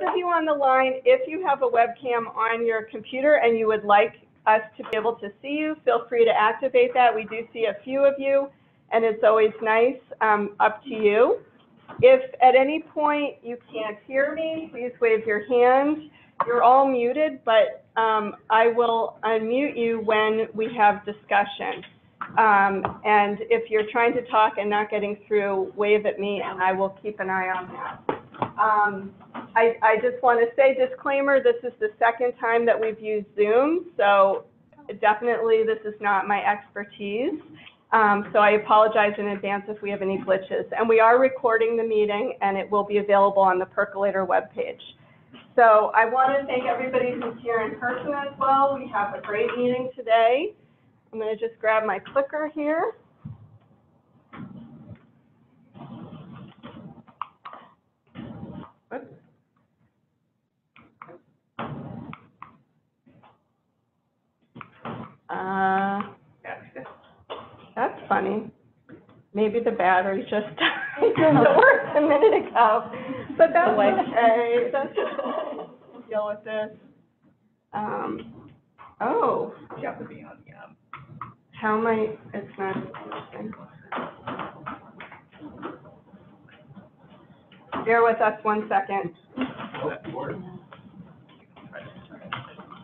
those of you on the line, if you have a webcam on your computer and you would like us to be able to see you, feel free to activate that. We do see a few of you, and it's always nice, up to you. If at any point you can't hear me, please wave your hand. You're all muted, but I will unmute you when we have discussion. And if you're trying to talk and not getting through, wave at me and I will keep an eye on that. I just want to say, disclaimer, this is the second time that we've used Zoom, so definitely this is not my expertise. So I apologize in advance if we have any glitches. And we are recording the meeting, and it will be available on the Percolator webpage. So I want to thank everybody who's here in person as well. We have a great meeting today. I'm going to just grab my clicker here. Oops. That's funny. Maybe the battery just worked a minute ago, but that's okay. That's deal with this. Oh. You have to be on the app. How am I? It's not working. Bear with us one second.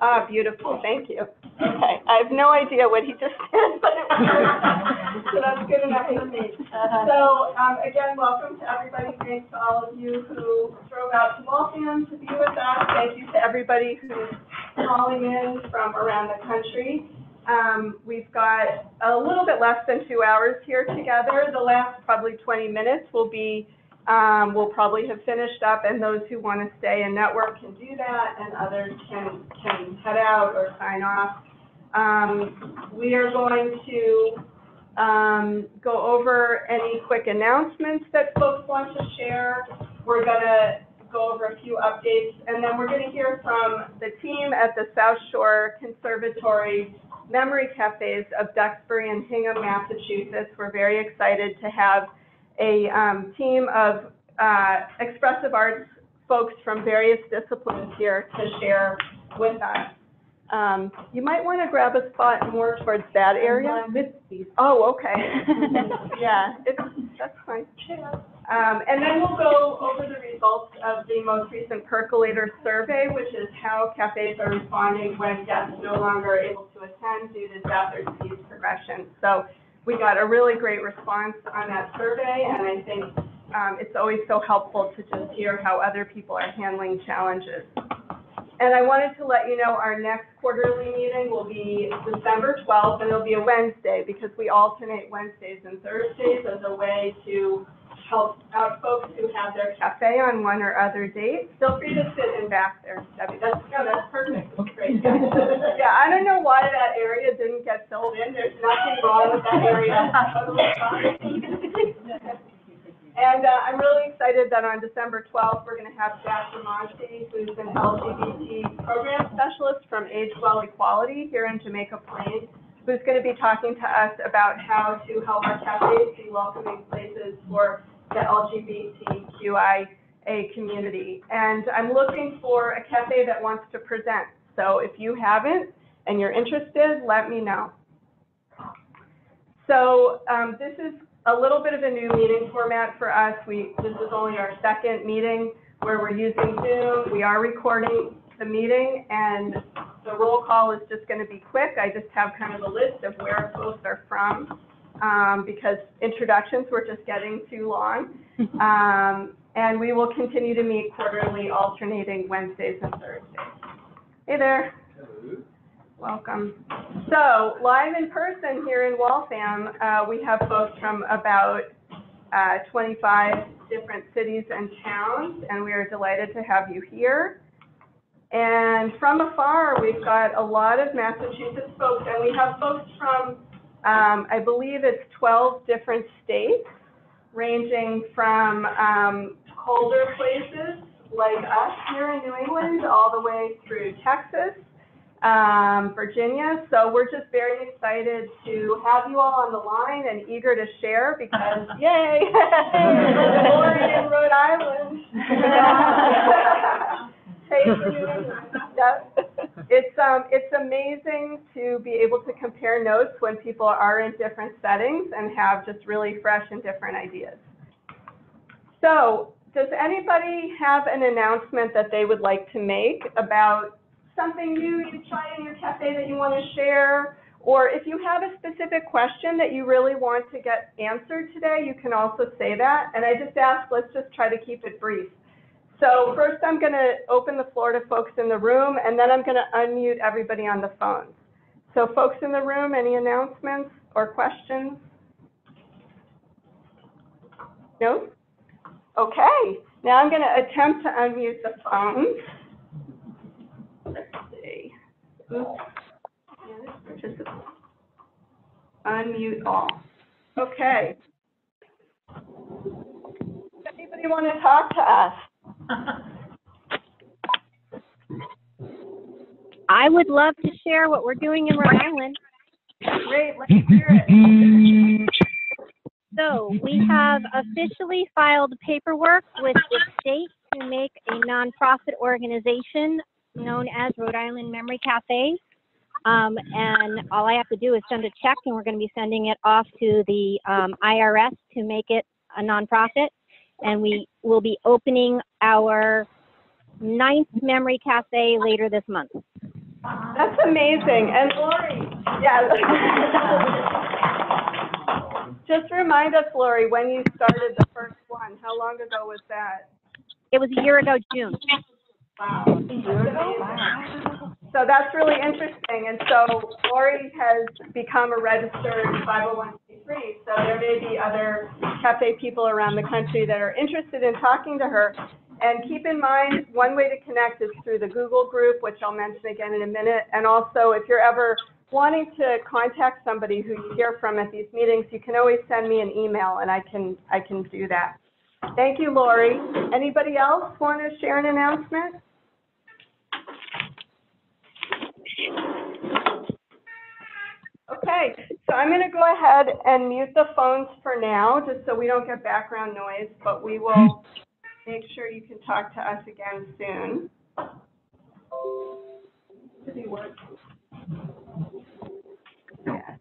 Ah, beautiful. Thank you. Okay. I have no idea what he just did, but it was so that's good enough for me. So, again, welcome to everybody. Thanks to all of you who drove out to Waltham to be with us. Thank you to everybody who's calling in from around the country. We've got a little bit less than 2 hours here together. The last probably 20 minutes will be we'll probably have finished up, and those who want to stay and network can do that, and others can head out or sign off. We are going to go over any quick announcements that folks want to share. We're going to go over a few updates, and then we're going to hear from the team at the South Shore Conservatory Memory Cafes of Duxbury and Hingham, Massachusetts. We're very excited to have a team of expressive arts folks from various disciplines here to share with us. You might want to grab a spot more towards that area. Oh, okay. Yeah, that's fine. And then we'll go over the results of the most recent Percolator survey, which is how cafes are responding when guests no longer are able to attend due to death or disease progression. So we got a really great response on that survey, and I think it's always so helpful to just hear how other people are handling challenges. And I wanted to let you know our next quarterly meeting will be December 12th, and it'll be a Wednesday because we alternate Wednesdays and Thursdays as a way to help out folks who have their cafe on one or other date. Feel free to sit in back there, Debbie. That's perfect. That's great. Yeah, I don't know why that area didn't get filled in. There's nothing wrong with that area. And I'm really excited that on December 12th, we're going to have Sasha Monte, who's an LGBT program specialist from Age Well Equality here in Jamaica Plain, who's going to be talking to us about how to help our cafes be welcoming places for the LGBTQIA community. And I'm looking for a cafe that wants to present. So if you haven't and you're interested, let me know. So this is a little bit of a new meeting format for us. This is only our second meeting where we're using Zoom. We are recording the meeting, and the roll call is just going to be quick. I just have kind of a list of where folks are from. Because introductions were just getting too long. And we will continue to meet quarterly, alternating Wednesdays and Thursdays. Hey there. Hello. Welcome. So, live in person here in Waltham, we have folks from about 25 different cities and towns, and we are delighted to have you here. And from afar, we've got a lot of Massachusetts folks, and we have folks from I believe it's 12 different states, ranging from colder places like us here in New England all the way through Texas, Virginia. So we're just very excited to have you all on the line and eager to share because, yay, Lori in Rhode Island. It's amazing to be able to compare notes when people are in different settings and have just really fresh and different ideas. So does anybody have an announcement that they would like to make about something new you tried in your cafe that you want to share? Or if you have a specific question that you really want to get answered today, you can also say that. And I just ask, let's just try to keep it brief. So first I'm going to open the floor to folks in the room, and then I'm going to unmute everybody on the phone. So folks in the room, any announcements or questions? No? Okay. Now I'm going to attempt to unmute the phone. Let's see. Oops. Just unmute all. Okay. Does anybody want to talk to us? I would love to share what we're doing in Rhode Island. Great, let's hear it. So we have officially filed paperwork with the state to make a nonprofit organization known as Rhode Island Memory Cafe. And all I have to do is send a check, and we're going to be sending it off to the IRS to make it a nonprofit. And we will be opening our 9th Memory Cafe later this month. That's amazing. And Lori, yeah. Just remind us, Lori, when you started the first one, how long ago was that? It was a year ago, June. Wow. A year ago? Wow. So that's really interesting. And so Lori has become a registered 501c3. So there may be other cafe people around the country that are interested in talking to her. And keep in mind, one way to connect is through the Google group, which I'll mention again in a minute. And also, if you're ever wanting to contact somebody who you hear from at these meetings, you can always send me an email, and I can do that. Thank you, Lori. Anybody else want to share an announcement? Okay, so I'm going to go ahead and mute the phones for now, just so we don't get background noise, but we will make sure you can talk to us again soon. Did he work? Yeah.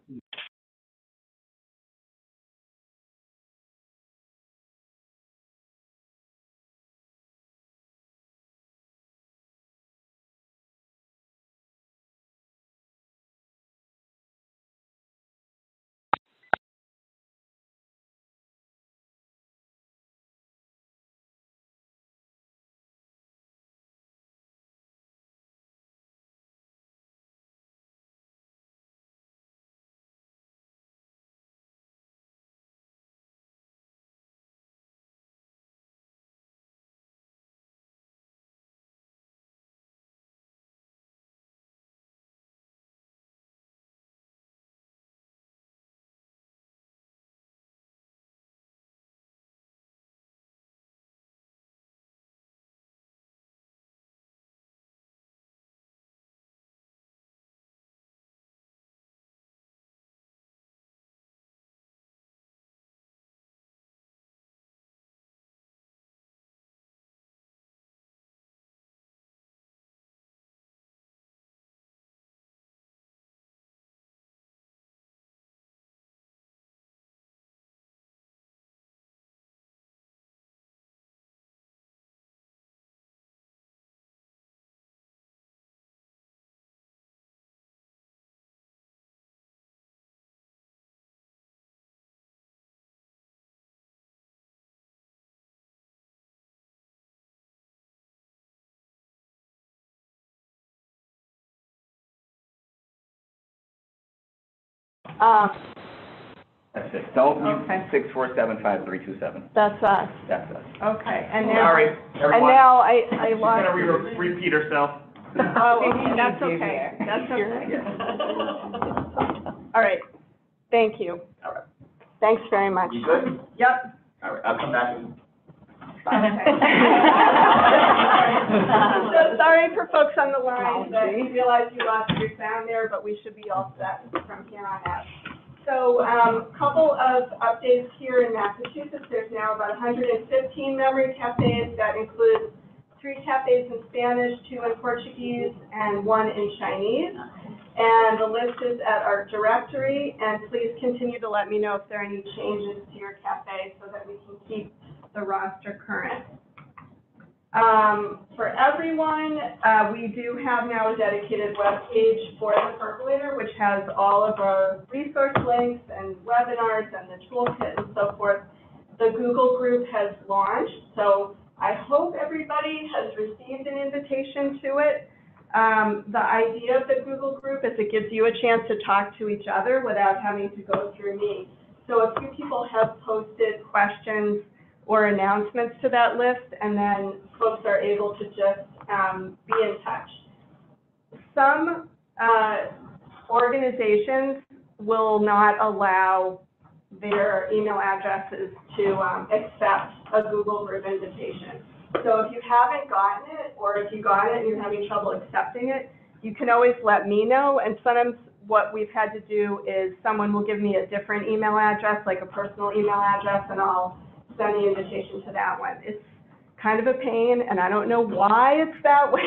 That's it. So okay. 6475327. That's us. That's us. Okay. And now, sorry, everyone. And now I lost. She's going to repeat herself. Oh, okay. That's okay. That's okay. All right. Thank you. All right. Thanks very much. You good? Yep. All right. I'll come back. And... Okay. So sorry for folks on the line. We realize you lost your sound there, but we should be all set from here on out. So a couple of updates here in Massachusetts. There's now about 115 memory cafes. That includes 3 cafes in Spanish, 2 in Portuguese, and 1 in Chinese. And the list is at our directory, and please continue to let me know if there are any changes to your cafe so that we can keep the roster current. For everyone, we do have now a dedicated web page for the Percolator, which has all of our resource links and webinars and the toolkit and so forth. The Google group has launched, so I hope everybody has received an invitation to it. The idea of the Google group is it gives you a chance to talk to each other without having to go through me. So a few people have posted questions or announcements to that list, and then folks are able to just be in touch. Some organizations will not allow their email addresses to accept a Google group invitation. So if you haven't gotten it, or if you got it and you're having trouble accepting it, you can always let me know. And sometimes what we've had to do is someone will give me a different email address, like a personal email address, and I'll send the invitation to that one. It's kind of a pain, and I don't know why it's that way,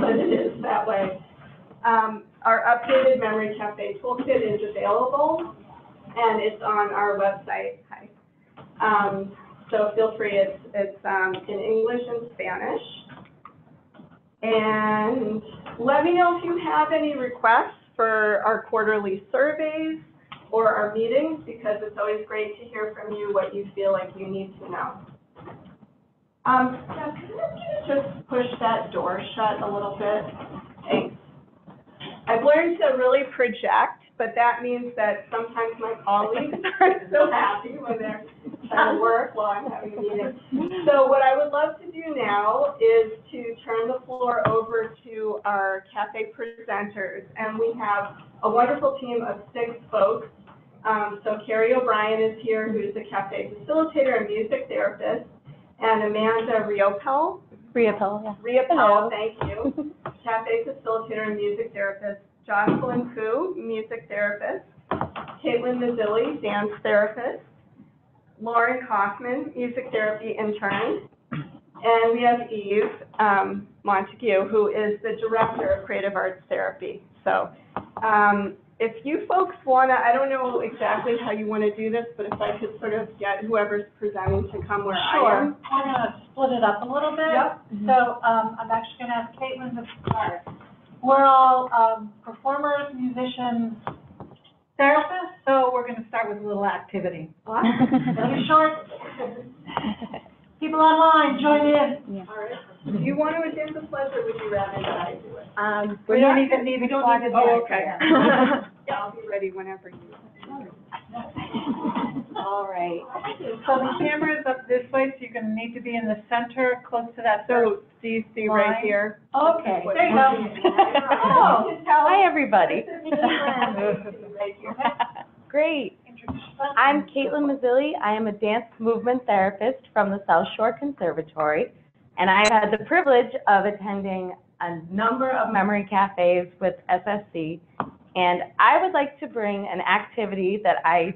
but it is that way. Our updated Memory Cafe toolkit is available, and it's on our website. Hi. So feel free. It's in English and Spanish. And let me know if you have any requests for our quarterly surveys or our meetings, because it's always great to hear from you what you feel like you need to know. Now, can you just push that door shut a little bit? Thanks. I've learned to really project, but that means that sometimes my colleagues are so happy when they're trying to work while I'm having a meeting. So what I would love to do now is to turn the floor over to our cafe presenters, and we have a wonderful team of 6 folks. So Carrie O'Brien is here, who's the cafe facilitator and music therapist, and Amanda Riopel. Riopel, yeah. Riopel, thank you. Cafe facilitator and music therapist. Jocelyn Khoo, music therapist. Caitlin Mazzilli, dance therapist. Lauren Kaufman, music therapy intern. And we have Eve Montague, who is the director of creative arts therapy. So if you folks want to, I don't know exactly how you want to do this, but if I could sort of get whoever's presenting to come where I am. Sure. I'm going to split it up a little bit. Yep. Mm-hmm. So I'm actually going to ask Caitlin to start. We're all performers, musicians, therapists, so we're going to start with a little activity. What? Very short. People online, join in. Yeah. All right. Do you want to attend the pledge, or would you rather that I do it? We don't even need the pledge. Oh, okay. Yeah, I'll be ready whenever you are. All right. So the camera is up this way, so you're going to need to be in the center, close to that. So do you see line? Right here? Okay. There you go. Oh, hi, everybody. Great. I'm Caitlin Mazzilli. I am a dance movement therapist from the South Shore Conservatory, and I've had the privilege of attending a number of memory cafes with SSC, and I would like to bring an activity that I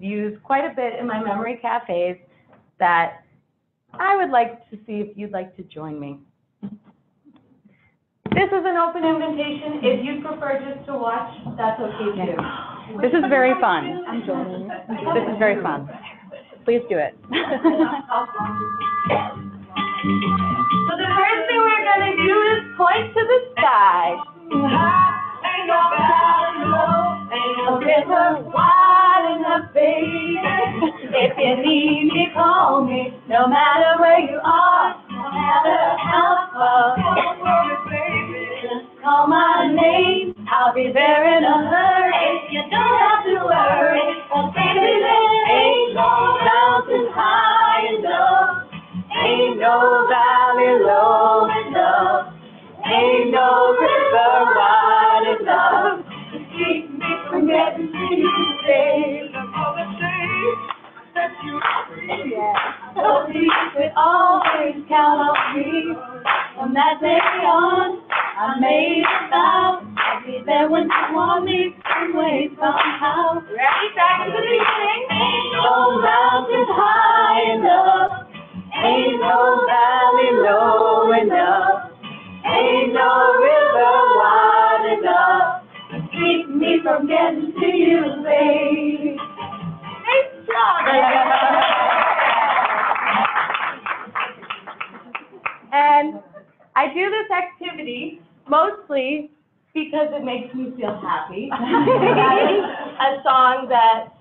use quite a bit in my memory cafes that I would like to see if you'd like to join me. This is an open invitation. If you'd prefer just to watch, that's okay too. Yeah. This is very fun. I'm joining. This is very fun. Please do it. So the first thing we're going to do is point to the sky. Ain't no valley low, ain't no river wide enough, baby. If you need me, call me. No matter where you are, no matter how far. Call my name, I'll be there in a hurry. You don't have to worry, cause baby there ain't no mountain high enough, ain't no valley low enough, ain't no river wide enough to keep me from getting to you, babe. So you could always count on me. From that day on, I made a vow. I'll be there when you want me, some way, somehow. Ready, back to the beginning. Ain't no mountain high enough, Ain't no valley low enough, ain't no river wide enough to keep me from getting to you, babe. Thanks, y'all. And I do this activity mostly because it makes me feel happy. A song that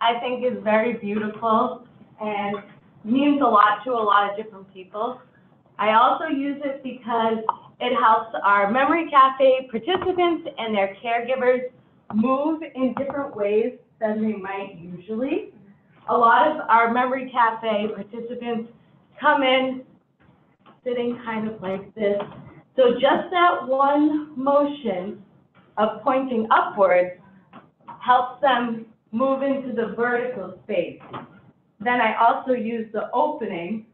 I think is very beautiful and means a lot to a lot of different people. I also use it because it helps our Memory Cafe participants and their caregivers move in different ways than they might usually. A lot of our Memory Cafe participants come in sitting kind of like this. So just that one motion of pointing upwards helps them move into the vertical space. Then I also use the opening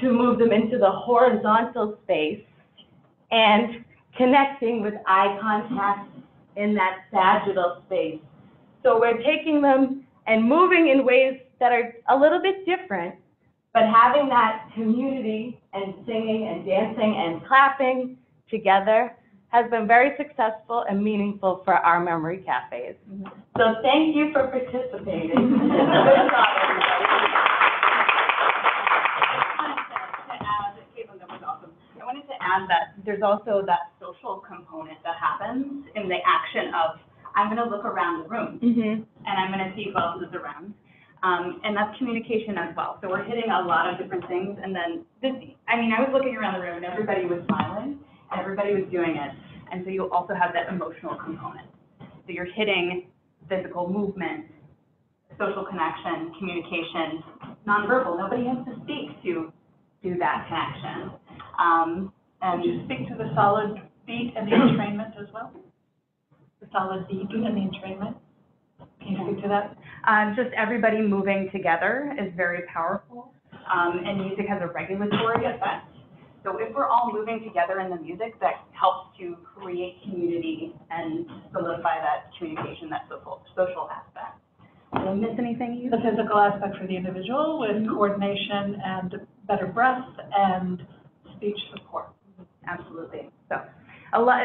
to move them into the horizontal space and connecting with eye contact in that sagittal space. So we're taking them and moving in ways that are a little bit different, but having that community and singing and dancing and clapping together has been very successful and meaningful for our memory cafes. So thank you for participating. Good job, everybody. I wanted to add that there's also that social component that happens in the action of, I'm going to look around the room, and I'm going to see who else is around. And that's communication as well. So we're hitting a lot of different things. And then this, I mean, I was looking around the room and everybody was smiling, everybody was doing it. And so you also have that emotional component. So you're hitting physical movement, social connection, communication, nonverbal. Nobody has to speak to do that connection. And you speak to the solid beat and the entrainment as well? The solid beat and the entrainment? Can you speak to that? Just everybody moving together is very powerful, and music has a regulatory effect. So if we're all moving together in the music, that helps to create community and solidify that communication, that social aspect. Did I miss anything? The physical aspect for the individual with coordination and better breath and speech support. Absolutely. So a lot,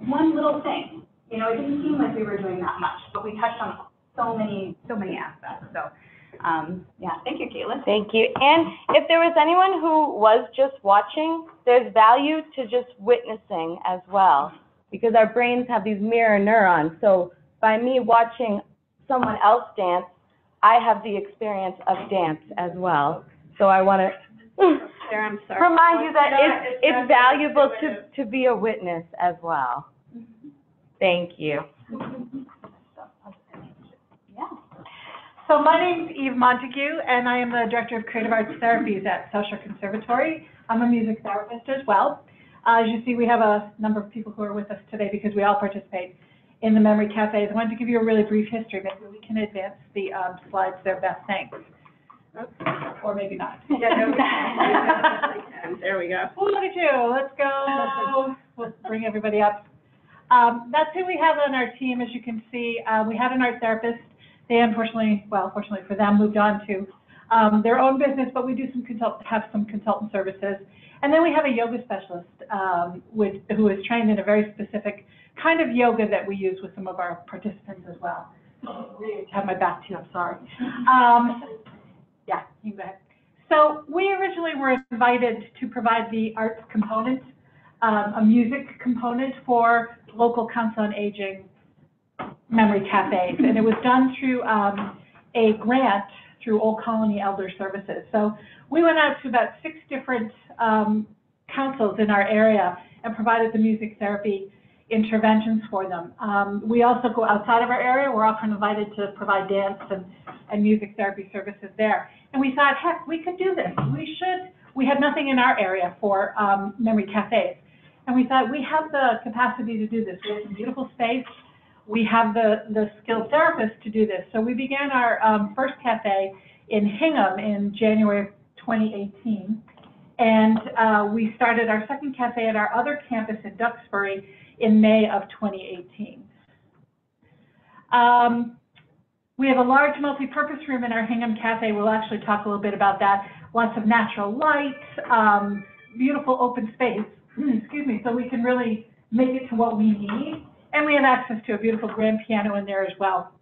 one little thing. You know, it didn't seem like we were doing that much, but we touched on so many aspects. So, yeah, thank you, Caitlin. Thank you. And if there was anyone who was just watching, there's value to just witnessing as well, because our brains have these mirror neurons. So by me watching someone else dance, I have the experience of dance as well. So I want to remind you that it's valuable to be a witness as well. Thank you. So my name is Eve Montague, and I am the Director of Creative Arts Therapies at South Shore Conservatory. I'm a music therapist as well. As you see, we have a number of people who are with us today because we all participate in the Memory Cafes. I wanted to give you a really brief history. Maybe we can advance the slides there, Beth. Thanks. Or maybe not. Yeah, no, there we go. Well, look at you. Let's go. We'll bring everybody up. That's who we have on our team, as you can see. We had an art therapist. They unfortunately, well, fortunately for them, moved on to their own business, but we do have some consultant services. And then we have a yoga specialist who is trained in a very specific kind of yoga that we use with some of our participants as well. I have my back to you, I'm sorry. Yeah, you go ahead. So we originally were invited to provide the arts component, a music component for local Council on Aging memory cafes, and it was done through a grant through Old Colony Elder Services. So we went out to about 6 different councils in our area and provided the music therapy interventions for them. We also go outside of our area. We're often invited to provide dance and music therapy services there. And we thought, heck, we could do this. We should. We had nothing in our area for memory cafes. And we thought, we have the capacity to do this. We have some beautiful space. We have the skilled therapists to do this. So we began our first cafe in Hingham in January of 2018. And we started our second cafe at our other campus in Duxbury in May of 2018. We have a large multi-purpose room in our Hingham Cafe. We'll actually talk a little bit about that. lots of natural light, beautiful open space, excuse me, so we can really make it to what we need. And we have access to a beautiful grand piano in there as well.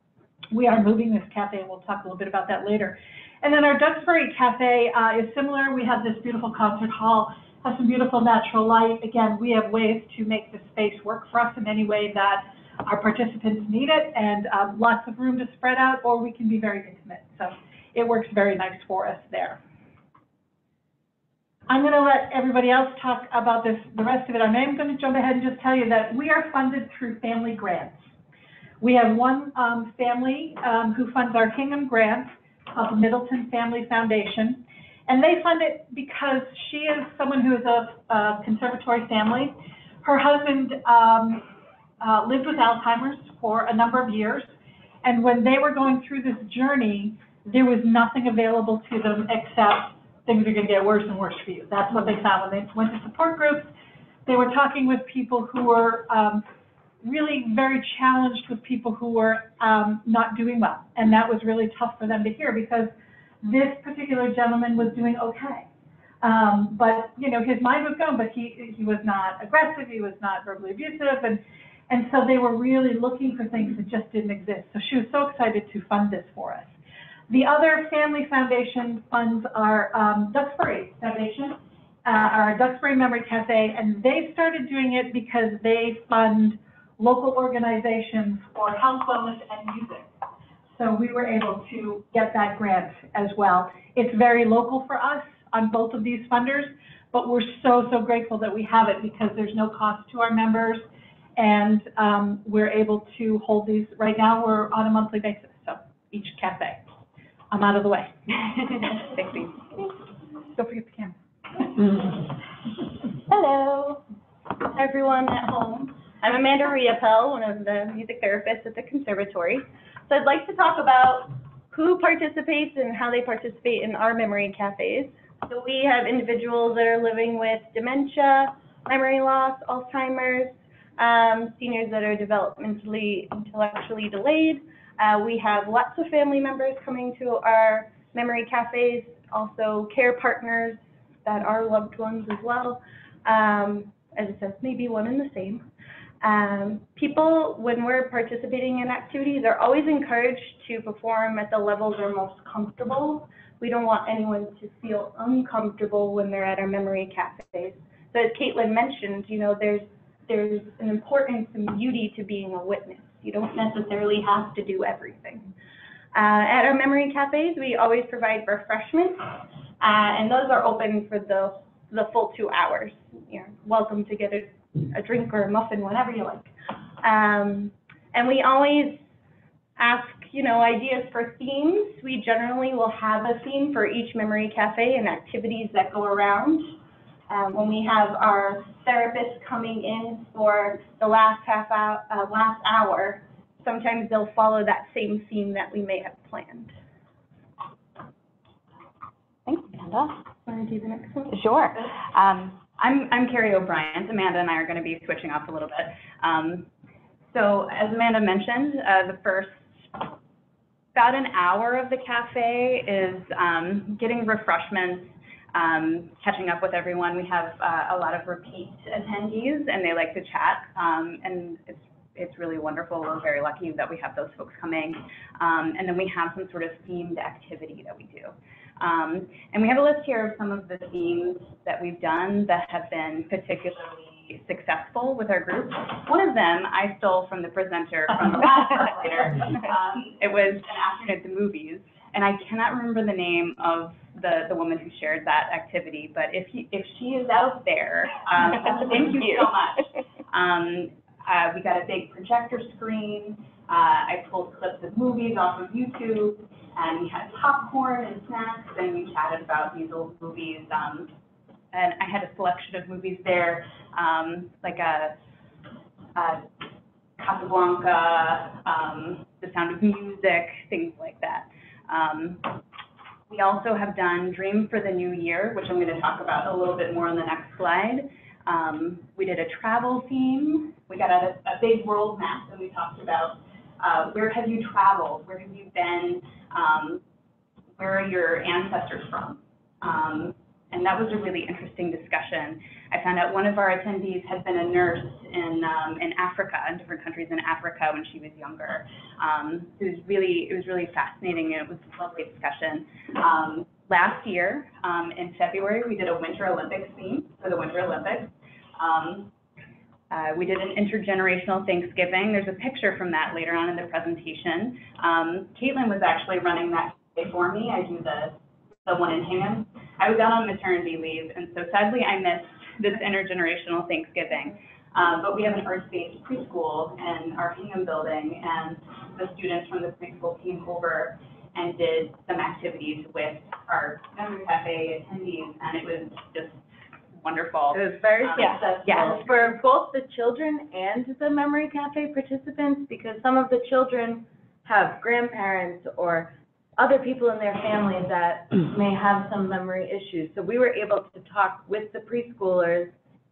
We are moving this cafe, and we'll talk a little bit about that later. And then our Duxbury Cafe is similar. We have this beautiful concert hall, has some beautiful natural light. Again, we have ways to make the space work for us in any way that our participants need it, and lots of room to spread out, or we can be very intimate. So it works very nice for us there. I'm going to let everybody else talk about this, the rest of it. I'm going to jump ahead and just tell you that we are funded through family grants. We have one family who funds our Hingham grant of the Middleton Family Foundation, and they fund it because she is someone who is a conservatory family. Her husband lived with Alzheimer's for a number of years, and when they were going through this journey, there was nothing available to them except things are going to get worse and worse for you. That's what they found when they went to support groups. They were talking with people who were really very challenged, with people who were not doing well, and that was really tough for them to hear, because this particular gentleman was doing okay, but you know, his mind was gone, but he was not aggressive, he was not verbally abusive, and so they were really looking for things that just didn't exist. So she was so excited to fund this for us. The other family foundation funds our Duxbury Foundation, our Duxbury Memory Cafe, and they started doing it because they fund local organizations for health, wellness, and music. So we were able to get that grant as well. It's very local for us on both of these funders, but we're so, so grateful that we have it, because there's no cost to our members, and we're able to hold these. Right now we're on a monthly basis, so each cafe. I'm out of the way. Thanks, Eve. Don't forget the camera. Hello, everyone at home. I'm Amanda Riopel, one of the music therapists at the conservatory. So I'd like to talk about who participates and how they participate in our memory cafes. So we have individuals that are living with dementia, memory loss, Alzheimer's, seniors that are developmentally, intellectually delayed. We have lots of family members coming to our memory cafes, also care partners that are loved ones as well. As it says, maybe one and the same. People, when we're participating in activities, are always encouraged to perform at the level they're most comfortable. We don't want anyone to feel uncomfortable when they're at our memory cafes. So as Caitlin mentioned, you know, there's an importance and beauty to being a witness. You don't necessarily have to do everything. At our memory cafes, we always provide refreshments, and those are open for the full 2 hours. You're welcome to get a drink or a muffin, whatever you like. And we always ask, you know, ideas for themes. We generally will have a theme for each memory cafe and activities that go around. When we have our therapists coming in for the last half hour, sometimes they'll follow that same theme that we may have planned. Thanks, Amanda. Want to do the next one? Sure. I'm Carrie O'Brien. Amanda and I are going to be switching off a little bit. So as Amanda mentioned, the first about an hour of the cafe is getting refreshments. Catching up with everyone. We have a lot of repeat attendees, and they like to chat, and it's really wonderful. We're very lucky that we have those folks coming, and then we have some sort of themed activity that we do. And we have a list here of some of the themes that we've done that have been particularly successful with our group. One of them I stole from the presenter from the last Percolator. It was an afternoon at the movies. And I cannot remember the name of the woman who shared that activity, but if she is out there, thank you so much. We got a big projector screen. I pulled clips of movies off of YouTube, and we had popcorn and snacks, and we chatted about these old movies. And I had a selection of movies there, like Casablanca, The Sound of Music, things like that. We also have done Dream for the New Year, which I'm going to talk about a little bit more on the next slide. We did a travel theme. We got a big world map, and we talked about where have you traveled, where have you been, where are your ancestors from. And that was a really interesting discussion. I found out one of our attendees had been a nurse in Africa, in different countries in Africa when she was younger. It was really fascinating, and it was a lovely discussion. Last year, in February, we did a Winter Olympics theme for the Winter Olympics. We did an intergenerational Thanksgiving. There's a picture from that later on in the presentation. Caitlin was actually running that for me. I do the one in hand. I was out on maternity leave, and so sadly I missed this intergenerational Thanksgiving. But we have an earth-based preschool in our Hingham building, and the students from the preschool came over and did some activities with our memory cafe attendees, and it was just wonderful. It was very successful for both the children and the memory cafe participants, because some of the children have grandparents or other people in their family that may have some memory issues. So we were able to talk with the preschoolers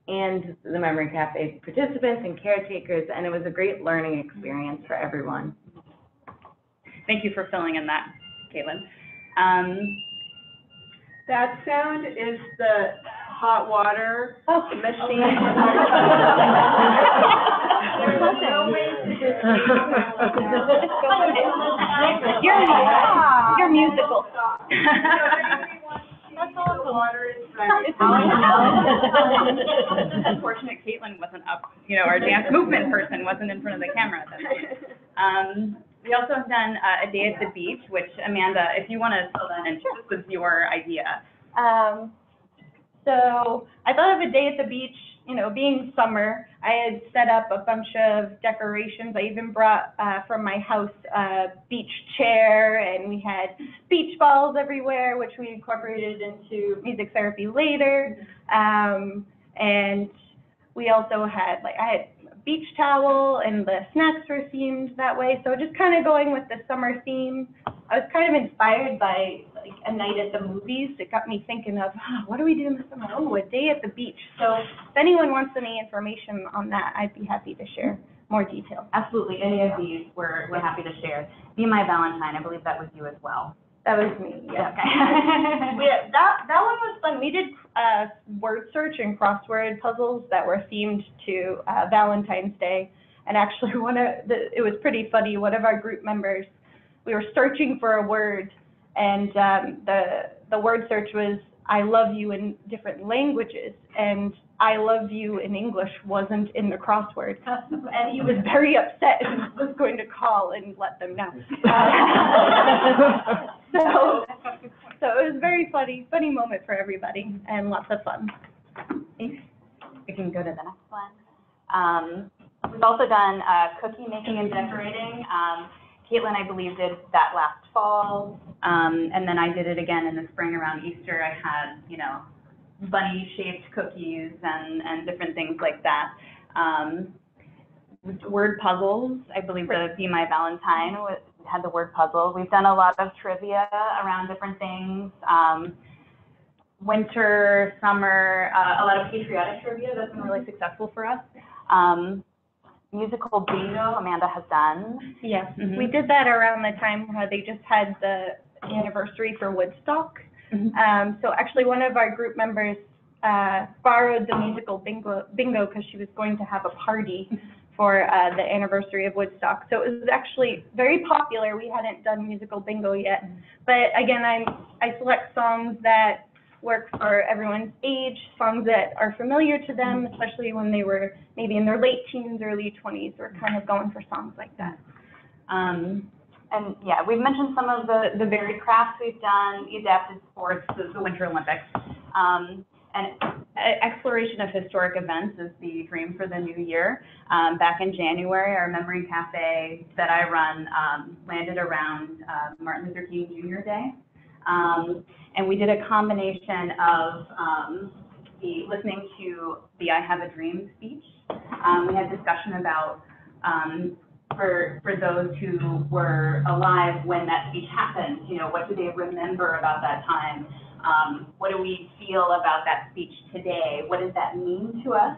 and the Memory Cafe participants and caretakers, and it was a great learning experience for everyone. Thank you for filling in that, Caitlin. That sound is the hot water machine. There's no way to just you're musical. That's all the water is right. Unfortunate Caitlin wasn't up, our dance movement person wasn't in front of the camera at that point. We also have done a day at the beach, which, Amanda, if you want to fill that in, this was your idea. So I thought of a day at the beach, being summer. I had set up a bunch of decorations. I even brought from my house a beach chair, and we had beach balls everywhere, which we incorporated into music therapy later. And we also had, I had a beach towel, and the snacks were themed that way. So just kind of going with the summer theme. I was kind of inspired by a night at the movies. It got me thinking of, what do we do in the summer? Oh, a day at the beach. So if anyone wants any information on that, I'd be happy to share more detail. Absolutely. Any of these we're happy to share. Be My Valentine, I believe that was you as well. That was me, yeah. Okay. That one was fun. We did word search and crossword puzzles that were themed to Valentine's Day. And actually, it was pretty funny. One of our group members, we were searching for a word, and the word search was "I love you" in different languages, and "I love you" in English wasn't in the crossword, and he was very upset and was going to call and let them know. So it was a very funny moment for everybody, and lots of fun. We can go to the next one. We've also done cookie making and decorating. Caitlin, I believe, did that last fall, and then I did it again in the spring around Easter. I had, bunny-shaped cookies and different things like that. Word puzzles, I believe, the Be My Valentine had the word puzzle. We've done a lot of trivia around different things, winter, summer, a lot of patriotic trivia that's been really successful for us. Musical bingo, Amanda has done. Yes, we did that around the time where they just had the anniversary for Woodstock. So actually, one of our group members borrowed the musical bingo because she was going to have a party for the anniversary of Woodstock. So it was actually very popular. We hadn't done musical bingo yet, but again, I select songs that work for everyone's age, songs that are familiar to them, especially when they were maybe in their late teens, early 20s, we're kind of going for songs like that. And yeah, we've mentioned some of the varied crafts we've done, the adapted sports, the Winter Olympics, and exploration of historic events is the dream for the new year. Back in January, our memory cafe that I run landed around Martin Luther King Jr. Day. And we did a combination of listening to the I Have a Dream speech. We had a discussion about, for those who were alive when that speech happened, what do they remember about that time? What do we feel about that speech today? What does that mean to us?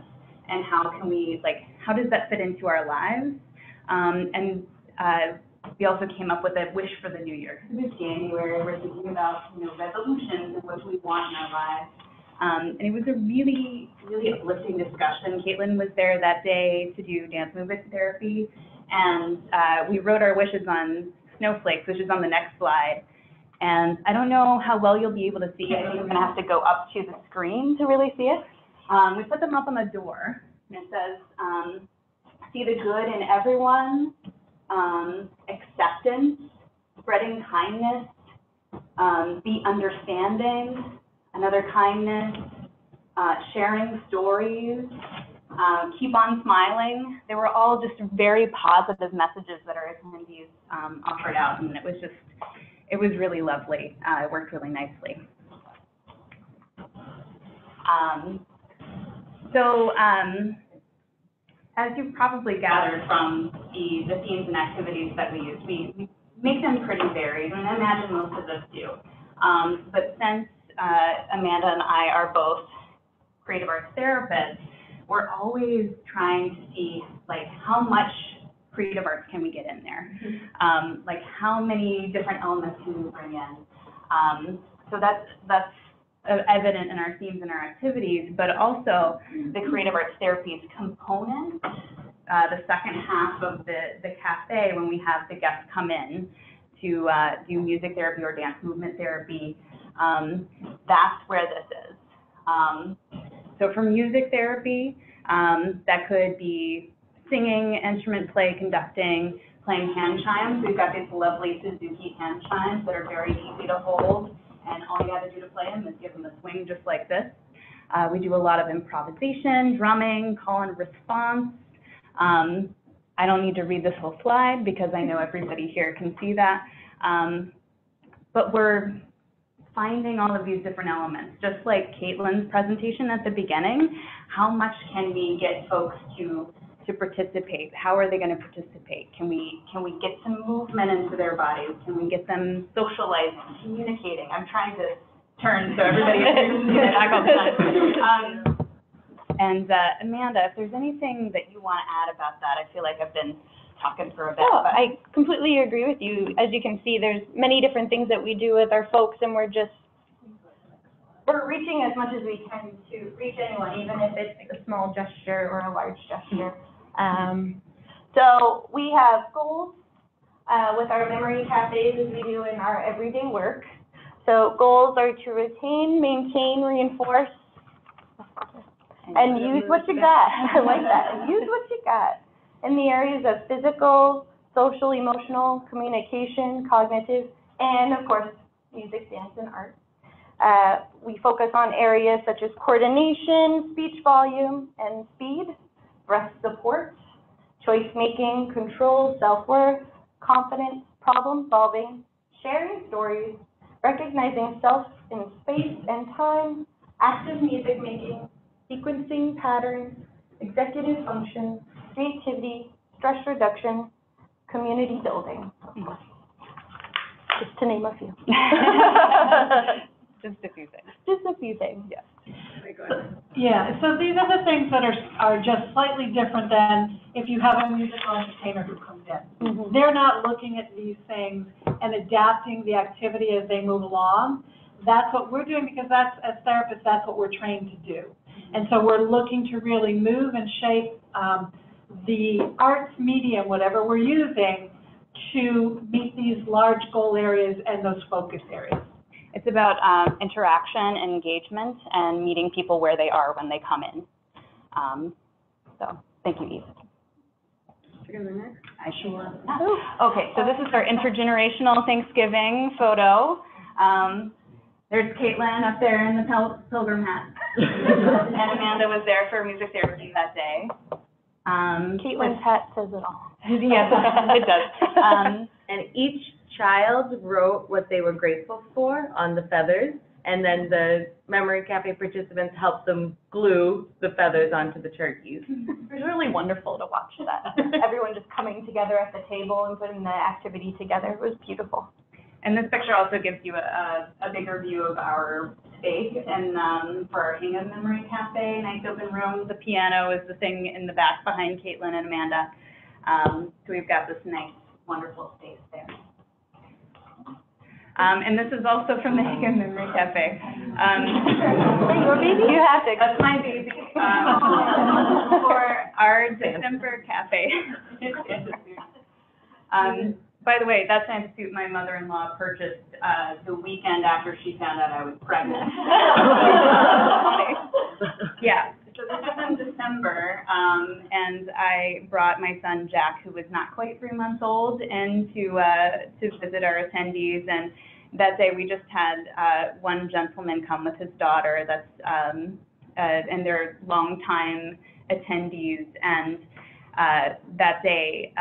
And how does that fit into our lives? And We also came up with a wish for the new year. This January, we're thinking about, you know, resolutions and what we want in our lives. And it was a really, really uplifting discussion. Caitlin was there that day to do dance movement therapy, and we wrote our wishes on snowflakes, which is on the next slide. And I don't know how well you'll be able to see it. I think I'm gonna have to go up to the screen to really see it. We put them up on the door, and it says, see the good in everyone, acceptance, spreading kindness, be understanding, another kindness, sharing stories, keep on smiling. They were all just very positive messages that our attendees offered out, and it was really lovely. It worked really nicely. As you've probably gathered from the themes and activities that we use, we make them pretty varied, and I imagine most of us do. But since Amanda and I are both creative arts therapists, we're always trying to see, like, how much creative arts can we get in there? Like, how many different elements can we bring in? So that's evident in our themes and our activities, but also the creative arts therapies component, the second half of the cafe, when we have the guests come in to do music therapy or dance movement therapy. That's where this is. So for music therapy, that could be singing, instrument play, conducting, playing hand chimes. We've got these lovely Suzuki hand chimes that are very easy to hold, and all you have to do to play them is give them a swing just like this. We do a lot of improvisation, drumming, call and response. I don't need to read this whole slide because I know everybody here can see that. But we're finding all of these different elements, just like Caitlin's presentation at the beginning. How much can we get folks to participate? How are they going to participate? Can we get some movement into their bodies? Can we get them socializing, communicating? I'm trying to turn so everybody can see it. I got that. And Amanda, if there's anything that you want to add about that, I feel like I've been talking for a bit. Oh, I completely agree with you. As you can see, there's many different things that we do with our folks, and we're reaching as much as we can to reach anyone, even if it's like a small gesture or a large gesture. So we have goals with our memory cafes, as we do in our everyday work. So goals are to retain, maintain, reinforce, and use what you got. I like that. Use what you got in the areas of physical, social, emotional, communication, cognitive, and of course, music, dance, and art. We focus on areas such as coordination, speech volume and speed, breath support, choice-making, control, self-worth, confidence, problem-solving, sharing stories, recognizing self in space and time, active music-making, sequencing patterns, executive function, creativity, stress reduction, community building, just to name a few. Just a few things. Just a few things, yeah. Yeah, so these are the things that are just slightly different than if you have a musical entertainer who comes in. Mm-hmm. They're not looking at these things and adapting the activity as they move along. That's what we're doing because that's, as therapists, that's what we're trained to do. And so we're looking to really move and shape the arts medium, whatever we're using, to meet these large goal areas and those focus areas. It's about interaction and engagement and meeting people where they are when they come in. So thank you, Eve. Sure. Okay, so this is our intergenerational Thanksgiving photo. There's Caitlin up there in the pilgrim hat. And Amanda was there for music therapy that day. Caitlin's hat says it all. Yes, it does. And each child wrote what they were grateful for on the feathers, and then the Memory Cafe participants helped them glue the feathers onto the turkeys. It was really wonderful to watch that. Everyone just coming together at the table and putting the activity together. It was beautiful. And this picture also gives you a bigger view of our space, and for our Hingham Memory Cafe, nice open room. The piano is the thing in the back behind Caitlin and Amanda. So we've got this nice wonderful space there. And this is also from the Hickam Memory Cafe. Or maybe you have to. That's my baby. For our December cafe. By the way, that time suit my mother-in-law purchased the weekend after she found out I was pregnant. Yeah. So this was in December, and I brought my son Jack, who was not quite 3 months old, in to visit our attendees. And that day we just had one gentleman come with his daughter. That's and they're longtime attendees. And that day.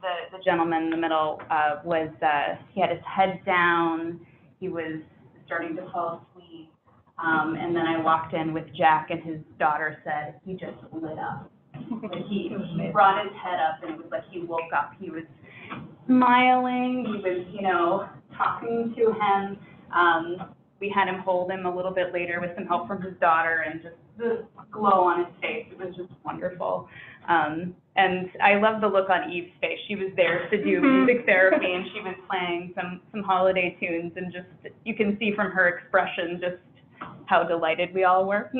The gentleman in the middle was, he had his head down, he was starting to fall asleep, and then I walked in with Jack and his daughter said, he just lit up. Like he brought his head up and it was like he woke up, he was smiling, he was, you know, talking to him. We had him hold him a little bit later with some help from his daughter and just the glow on his face, it was just wonderful. And I love the look on Eve's face. She was there to do music therapy, and she was playing some holiday tunes, and just you can see from her expression just how delighted we all were.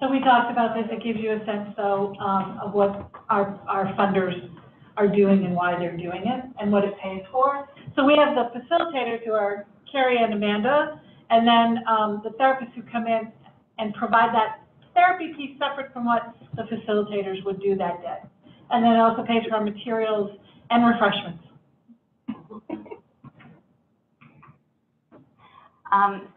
So we talked about this. It gives you a sense, though, of what our funders are doing and why they're doing it and what it pays for. So we have the facilitators who are Carrie and Amanda, and then the therapists who come in and provide that therapy piece separate from what the facilitators would do that day. And then it also pays for our materials and refreshments.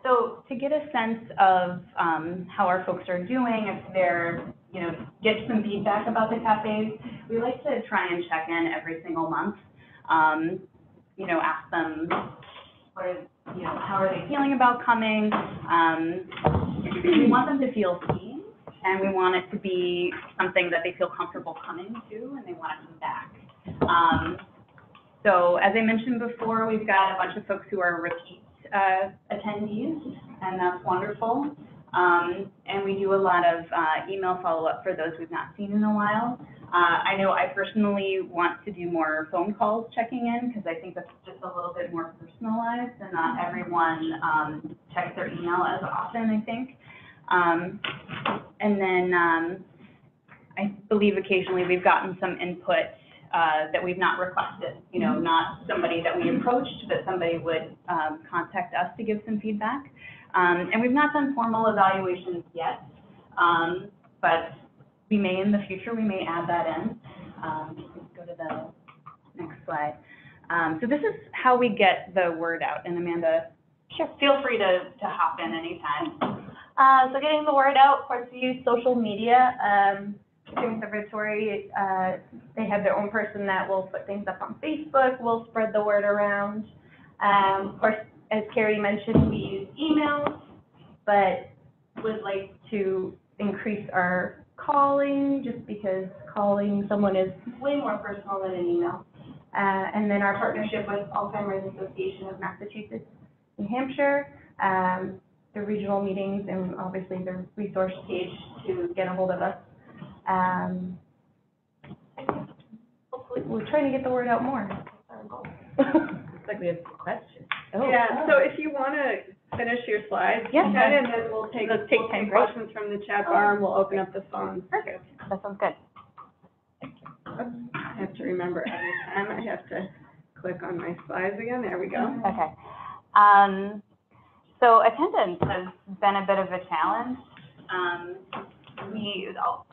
So to get a sense of how our folks are doing, if they're, you know, get some feedback about the cafes, we like to try and check in every single month. You know, ask them, what are, you know, how are they feeling about coming? We want them to feel seen, and we want it to be something that they feel comfortable coming to, and they want to come back. So as I mentioned before, we've got a bunch of folks who are repeat attendees, and that's wonderful. And we do a lot of email follow-up for those we've not seen in a while. I know I personally want to do more phone calls checking in, because I think that's just a little bit more personalized, and not everyone checks their email as often, I think. And then I believe occasionally we've gotten some input that we've not requested, you know, not somebody that we approached, but somebody would contact us to give some feedback. And we've not done formal evaluations yet, but we may in the future, we may add that in. Go to the next slide. So this is how we get the word out. And Amanda, sure, feel free to hop in anytime. So getting the word out, of course, we use social media. Student Conservatory, they have their own person that will put things up on Facebook. We'll spread the word around. Of course, as Carrie mentioned, we use emails, but would like to increase our calling, just because calling someone is way more personal than an email. And then our partnership with Alzheimer's Association of Massachusetts, New Hampshire, the regional meetings, and obviously the resource page to get a hold of us. Hopefully we're trying to get the word out more. That's our goal. Looks like we have questions. Oh, yeah, so if you want to finish your slides, yeah, and then we'll take time questions from the chat bar, and we'll open up the phone. Perfect. That sounds good. I have to remember every time I have to click on my slides again. There we go. Okay. So attendance has been a bit of a challenge.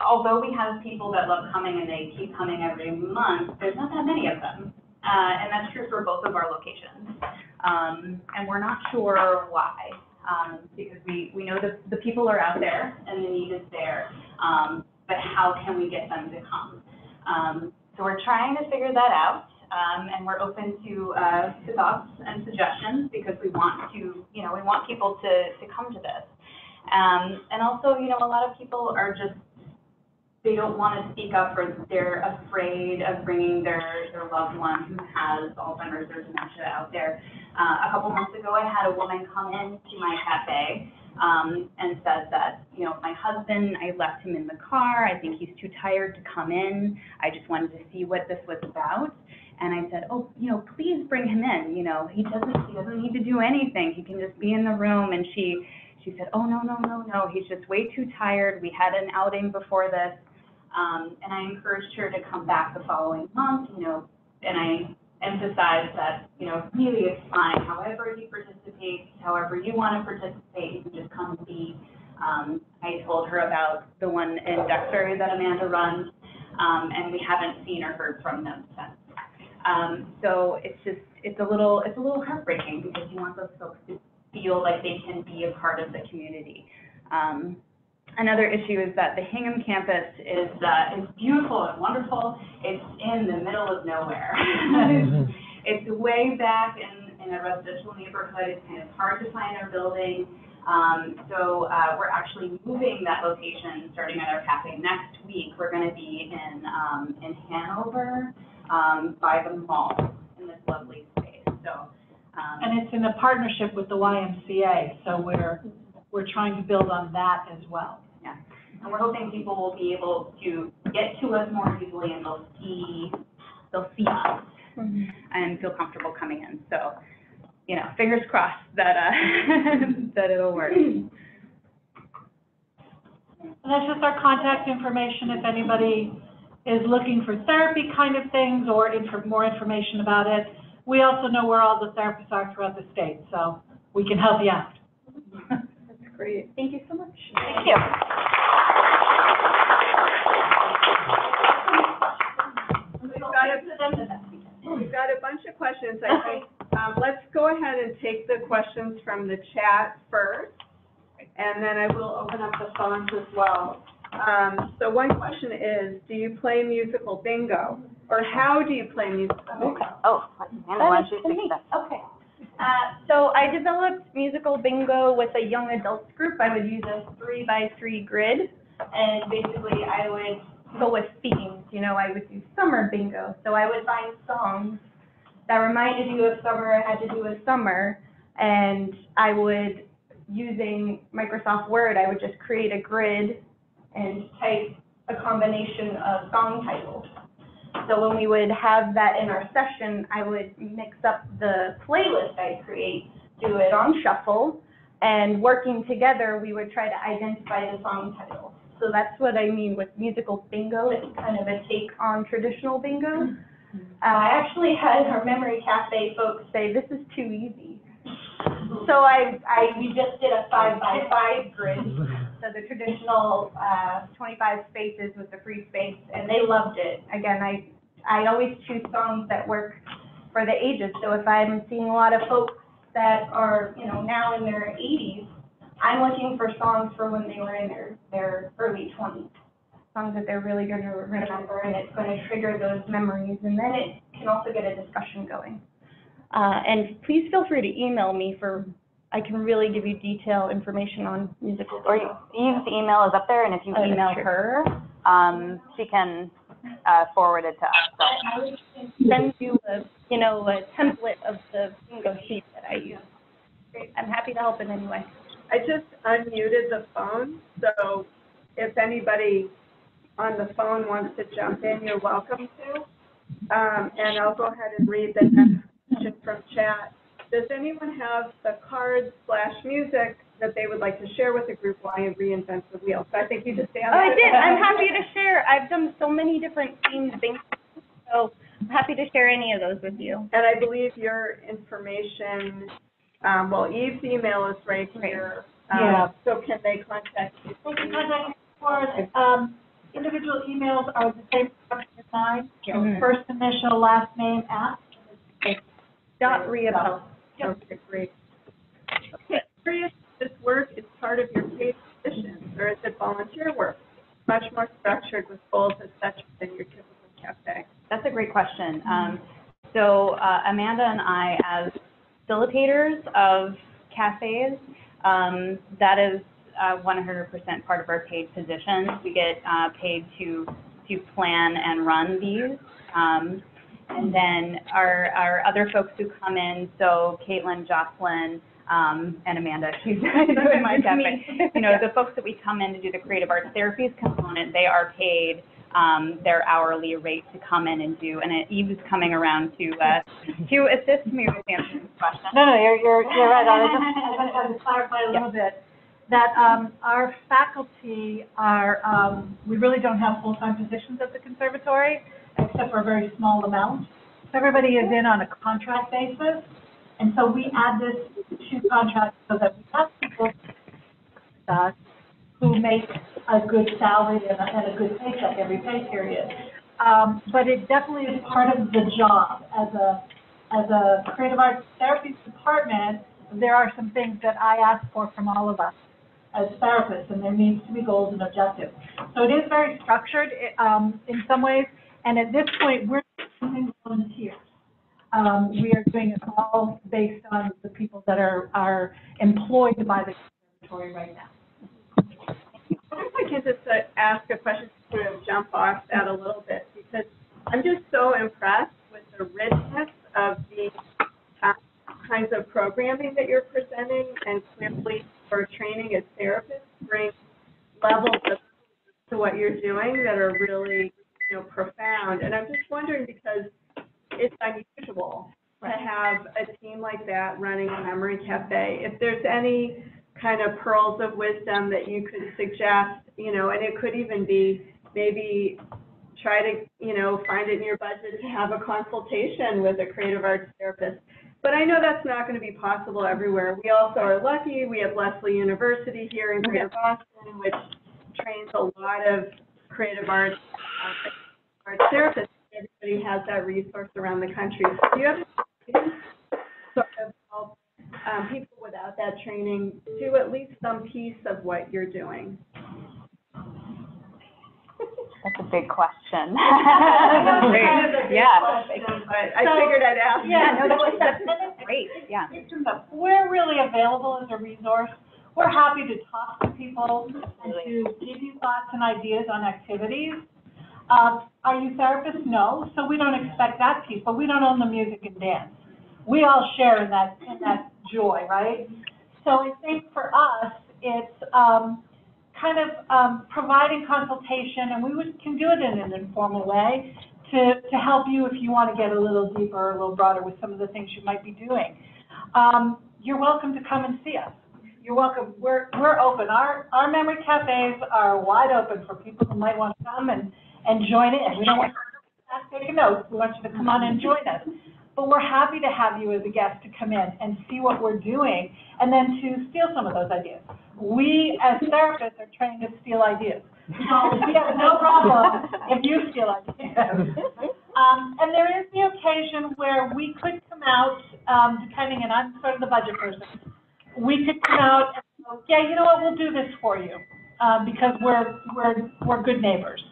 Although we have people that love coming and they keep coming every month, there's not that many of them. And that's true for both of our locations. And we're not sure why, because we know that the people are out there and the need is there, but how can we get them to come? So we're trying to figure that out, and we're open to thoughts and suggestions, because we want to, you know, we want people to come to this. And also, you know, a lot of people are just, they don't want to speak up, or they're afraid of bringing their loved one who has Alzheimer's or dementia out there. A couple months ago, I had a woman come in to my cafe and says that, you know, my husband, I left him in the car. I think he's too tired to come in. I just wanted to see what this was about. And I said, oh, you know, please bring him in. You know, he doesn't need to do anything. He can just be in the room. And she said, oh, no. He's just way too tired. We had an outing before this. And I encouraged her to come back the following month, you know, and I emphasized that, you know, really it's fine. However you participate, however you want to participate, you can just come and be. I told her about the one in Duxbury that Amanda runs, and we haven't seen or heard from them since. So it's just, it's a little heartbreaking because you want those folks to feel like they can be a part of the community. Another issue is that the Hingham campus is beautiful and wonderful. It's in the middle of nowhere. It's way back in a residential neighborhood. It's kind of hard to find our building. So we're actually moving that location starting at our cafe next week. We're going to be in Hanover by the mall in this lovely space. So, and it's in a partnership with the YMCA. So we're trying to build on that as well. Yeah, and we're hoping people will be able to get to us more easily, and they'll see us and feel comfortable coming in. So, you know, fingers crossed that that it'll work. And that's just our contact information if anybody is looking for therapy kind of things or more information about it. We also know where all the therapists are throughout the state, so we can help you out. Great. Thank you so much. Thank you. We've got a bunch of questions, I think. Let's go ahead and take the questions from the chat first, and then I will open up the phones as well. So one question is, do you play musical bingo? Or how do you play musical bingo? Oh, why don't you take that? Okay. So I developed musical bingo with a young adults group. I would use a 3x3 grid, and basically I would go with themes. You know, I would do summer bingo, so I would find songs that reminded you of summer or had to do with summer, and I would, using Microsoft Word, I would just create a grid and type a combination of song titles. So when we would have that in our session, I would mix up the playlist I create, do it on shuffle, and working together, we would try to identify the song title. So that's what I mean with musical bingo. It's kind of a take on traditional bingo. I actually had our Memory Cafe folks say, this is too easy. So we just did a 5x5 grid. So the traditional 25 spaces with the free space, and they loved it. Again, I always choose songs that work for the ages. So if I'm seeing a lot of folks that are, you know, now in their 80s, I'm looking for songs for when they were in their early 20s. Songs that they're really going to remember, and it's going to trigger those memories, and then it can also get a discussion going. And please feel free to email me I can really give you detailed information on musical. Or Eve's email is up there, and if you email her, she can forward it to us. So I would send you a template of the bingo sheet that I use. Great. I'm happy to help in any way. I just unmuted the phone, so if anybody on the phone wants to jump in, you're welcome to. And I'll go ahead and read the next question from chat. Does anyone have the cards/music that they would like to share with the group while you reinvent the wheel? So I think you just answered. Oh, I did. I'm happy to share. I've done so many different themed things, so I'm happy to share any of those with you. And I believe your information, well, Eve's email is right here. Yeah. So can they contact you? They can contact you. Individual emails are the same as mine. Mm-hmm. First initial, last name, at. Dot Riopel. Okay, great. Okay, curious if this work is part of your paid positions, or is it volunteer work? Much more structured with goals and such than your typical cafe. That's a great question. So Amanda and I, as facilitators of cafes, that is 100% part of our paid positions. We get paid to plan and run these. And then our other folks who come in, so Caitlin, Jocelyn, and Amanda, she's doing my stuff, but you know, the folks that we come in to do the creative arts therapies component, they are paid their hourly rate to come in and do, and Eve's coming around to assist me with answering this question. No, no, you're right. I just want to clarify a little bit that our faculty are, we really don't have full-time positions at the conservatory, except for a very small amount. So everybody is in on a contract basis, and so we add this to contracts so that we have people who make a good salary and a good paycheck every pay period. But it definitely is part of the job. As a creative arts therapy department, there are some things that I ask for from all of us as therapists, and there needs to be goals and objectives. So it is very structured in some ways, and at this point, we're using volunteers. We are doing it all based on the people that are employed by the conservatory right now. I can just ask a question to sort of jump off that a little bit, because I'm just so impressed with the richness of the kinds of programming that you're presenting, and clearly for training as therapists brings levels of to what you're doing that are really, you know, profound. And I'm just wondering, because it's unusual to have a team like that running a memory cafe, if there's any kind of pearls of wisdom that you could suggest, you know, and it could even be maybe try to, you know, find it in your budget to have a consultation with a creative arts therapist. But I know that's not going to be possible everywhere. We also are lucky. We have Lesley University here in Greater Boston, which trains a lot of creative arts, therapists. Everybody has that resource around the country. So do you have any sort of help people without that training do at least some piece of what you're doing? That's a big question. I figured I'd ask. Yeah, no, that's great. Yeah. We're really available as a resource. We're happy to talk to people and to give you thoughts and ideas on activities. Are you therapists? No, so we don't expect that piece, but we don't own the music and dance. We all share in that joy, right? So I think for us, it's kind of providing consultation, and we can do it in an informal way to help you if you want to get a little deeper or a little broader with some of the things you might be doing. You're welcome to come and see us. You're welcome. We're open. Our memory cafes are wide open for people who might want to come and join in. We don't want you to take a note. We want you to come on and join us. But we're happy to have you as a guest to come in and see what we're doing, and then to steal some of those ideas. We, as therapists, are trained to steal ideas. So we have no problem if you steal ideas. And there is the occasion where we could come out, depending, and I'm sort of the budget person, we could come out and go, yeah, you know what, we'll do this for you, because we're good neighbors.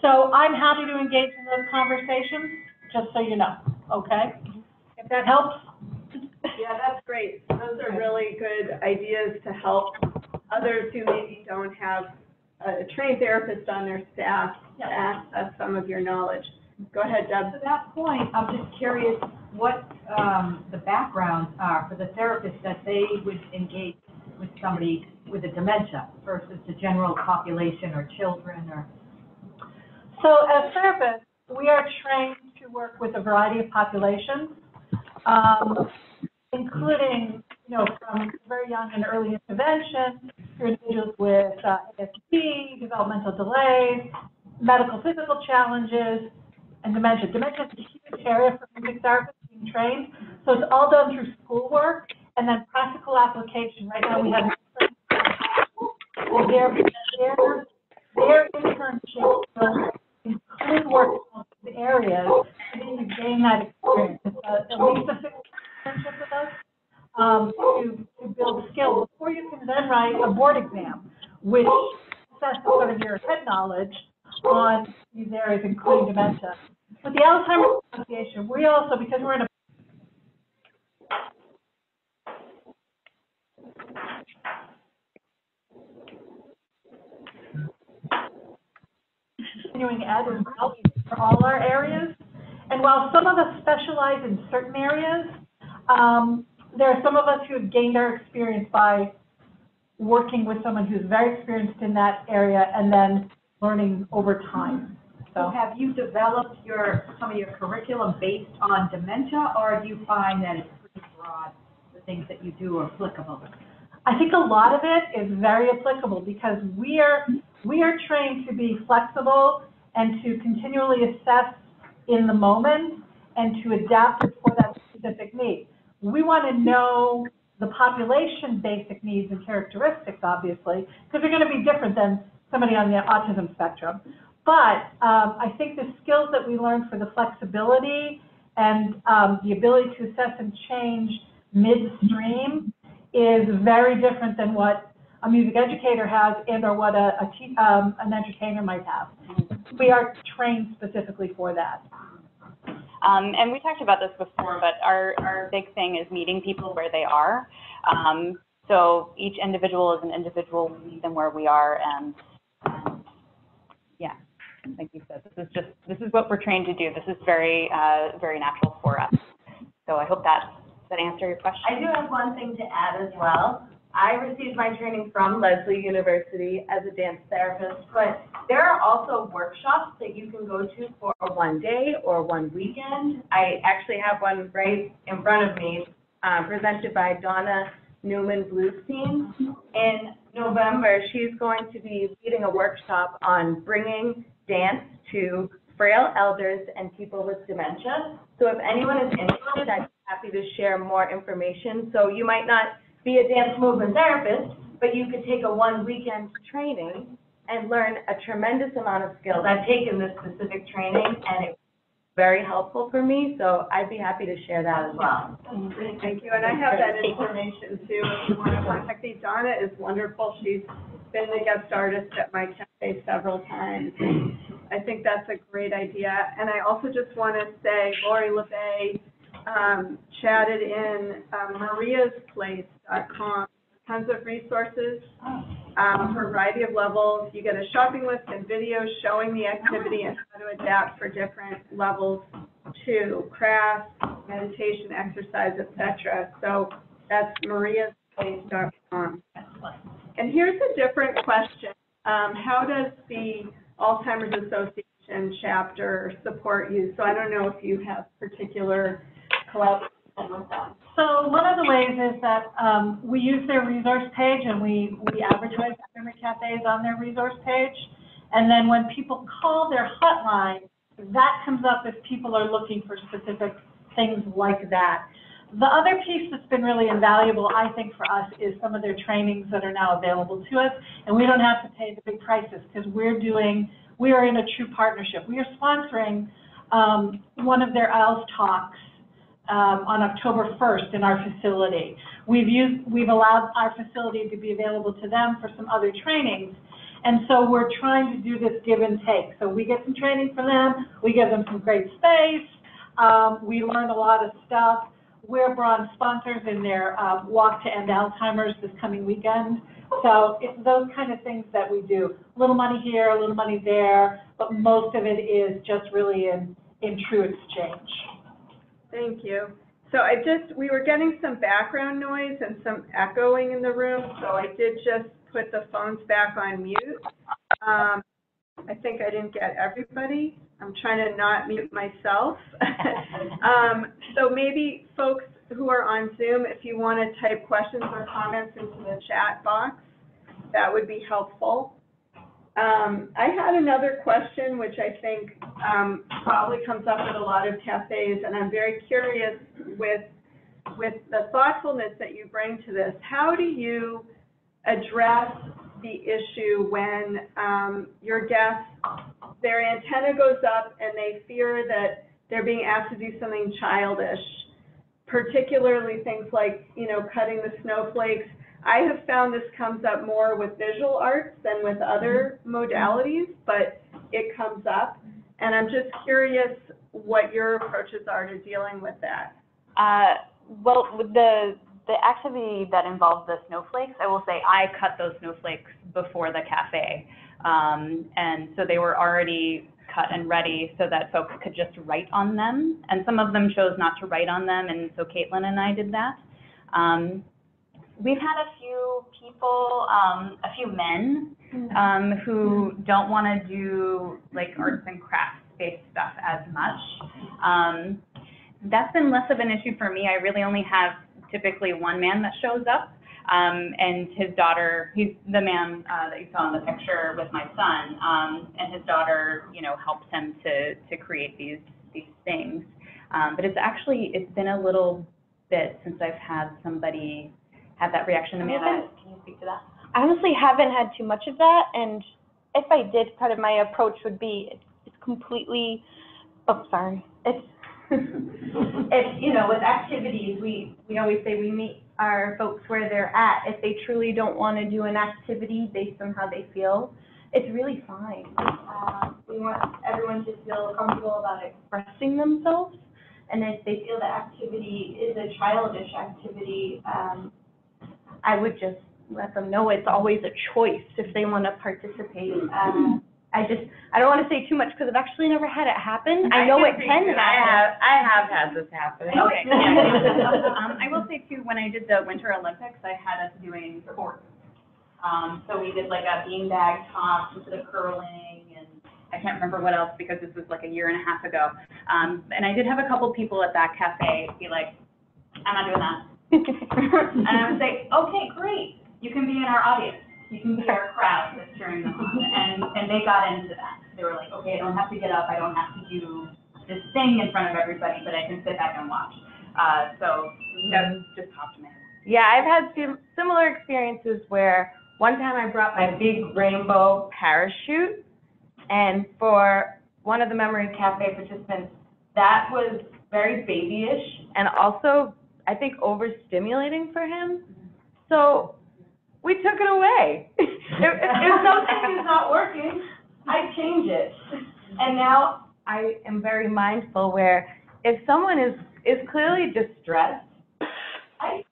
So I'm happy to engage in those conversations, just so you know. Okay, if that helps. Yeah, that's great. Those are really good ideas to help others who maybe don't have a trained therapist on their staff to access some of your knowledge. Go ahead, Deb. To that point, I'm just curious what the backgrounds are for the therapists that they would engage with somebody with a dementia versus the general population or children or. So as therapists, we are trained to work with a variety of populations, including, you know, from very young and early intervention through individuals with ASD, developmental delays, medical physical challenges, and dementia. Dementia is a huge area for music therapists being trained, so it's all done through schoolwork and then practical application. Right now we have their internship. Include work in the areas to gain that experience. At least a 6-month internship with us to build skills before you can then write a board exam, which assesses sort of your head knowledge on these areas, including dementia. With the Alzheimer's Association, we also, because we're in a continuing ed and health for all our areas, and while some of us specialize in certain areas, there are some of us who have gained our experience by working with someone who's very experienced in that area and then learning over time. So have you developed your some of your curriculum based on dementia, or do you find that it's pretty broad, the things that you do are applicable? I think a lot of it is very applicable because we are trained to be flexible and to continually assess in the moment and to adapt for that specific need. We want to know the population basic needs and characteristics, obviously, because they're going to be different than somebody on the autism spectrum. But I think the skills that we learned for the flexibility and the ability to assess and change midstream is very different than what a music educator has and or what an entertainer might have. We are trained specifically for that. And we talked about this before, but our big thing is meeting people where they are. So each individual is an individual. We meet them where we are, and yeah, like you said, this is what we're trained to do. This is very very natural for us. So I hope that answered your question. I do have one thing to add as well. I received my training from Lesley University as a dance therapist, but there are also workshops that you can go to for one day or one weekend. I actually have one right in front of me, presented by Donna Newman-Bluestein. In November, she's going to be leading a workshop on bringing dance to frail elders and people with dementia. So if anyone is interested, I'd be happy to share more information. So you might not be a dance movement therapist, but you could take a one-weekend training and learn a tremendous amount of skills. I've taken this specific training, and it was very helpful for me, so I'd be happy to share that as well. Thank you, and I have that information, too, if you want to contact me. Donna is wonderful. She's been the guest artist at my cafe several times. I think that's a great idea, and I also just want to say Lori LeBay chatted in mariasplace.com, tons of resources, for a variety of levels. You get a shopping list and videos showing the activity and how to adapt for different levels to crafts, meditation, exercise, etc. So that's mariasplace.com. And here's a different question. How does the Alzheimer's Association chapter support you? So I don't know if you have particular collaboration with them. So one of the ways is that we use their resource page, and we advertise memory cafes on their resource page. And then when people call their hotline, that comes up if people are looking for specific things like that. The other piece that's been really invaluable, I think, for us is some of their trainings that are now available to us, and we don't have to pay the big prices because we are in a true partnership. We are sponsoring one of their ALS talks on October 1st in our facility. We've allowed our facility to be available to them for some other trainings, and so we're trying to do this give and take. So we get some training from them, we give them some great space, we learn a lot of stuff. We're bronze sponsors in their walk to end Alzheimer's this coming weekend. So it's those kind of things that we do. A little money here, a little money there, but most of it is just really in true exchange. Thank you. So we were getting some background noise and some echoing in the room, so I did just put the phones back on mute. I think I didn't get everybody. I'm trying to not mute myself. So maybe folks who are on Zoom, if you want to type questions or comments into the chat box, that would be helpful. I had another question, which I think probably comes up with a lot of cafes, and I'm very curious with the thoughtfulness that you bring to this. How do you address the issue when your guests, their antenna goes up and they fear that they're being asked to do something childish, particularly things like, cutting the snowflakes? I have found this comes up more with visual arts than with other modalities, but it comes up, and I'm just curious what your approaches are to dealing with that. Well, with the activity that involves the snowflakes, I will say I cut those snowflakes before the cafe. And so they were already cut and ready so that folks could just write on them. And some of them chose not to write on them, and so Caitlin and I did that. We've had a few people, a few men who don't want to do like arts and crafts based stuff as much. That's been less of an issue for me. I really only have typically one man that shows up, and his daughter, he's the man that you saw in the picture with my son, and his daughter, you know, helps him to create these things. But it's been a little bit since I've had somebody have that reaction. Amanda, can you speak to that? I honestly haven't had too much of that, and if I did, part of my approach would be it's completely, oh, sorry. It's, you know, with activities, we always say we meet our folks where they're at. If they truly don't want to do an activity based on how they feel, it's really fine. We want everyone to feel comfortable about expressing themselves, and if they feel the activity is a childish activity, I would just let them know it's always a choice if they want to participate. I don't want to say too much because I've actually never had it happen. I know it can happen. I have had this happen. Okay. I will say too, when I did the Winter Olympics, I had us doing sports. So we did like a beanbag toss instead of curling, and I can't remember what else because this was like a year and a half ago. And I did have a couple people at that cafe be like, "I'm not doing that." And I would say, "Okay, great. You can be in our audience. You can be our crowd that's cheering them on." And they got into that. They were like, "Okay, I don't have to get up. I don't have to do this thing in front of everybody, but I can sit back and watch." So that just popped in my head. Yeah, I've had similar experiences where one time I brought my big rainbow parachute, and for one of the Memory Cafe participants, that was very babyish and also, I think, overstimulating for him. So we took it away. If something is not working, I change it. And now I am very mindful where if someone is clearly distressed,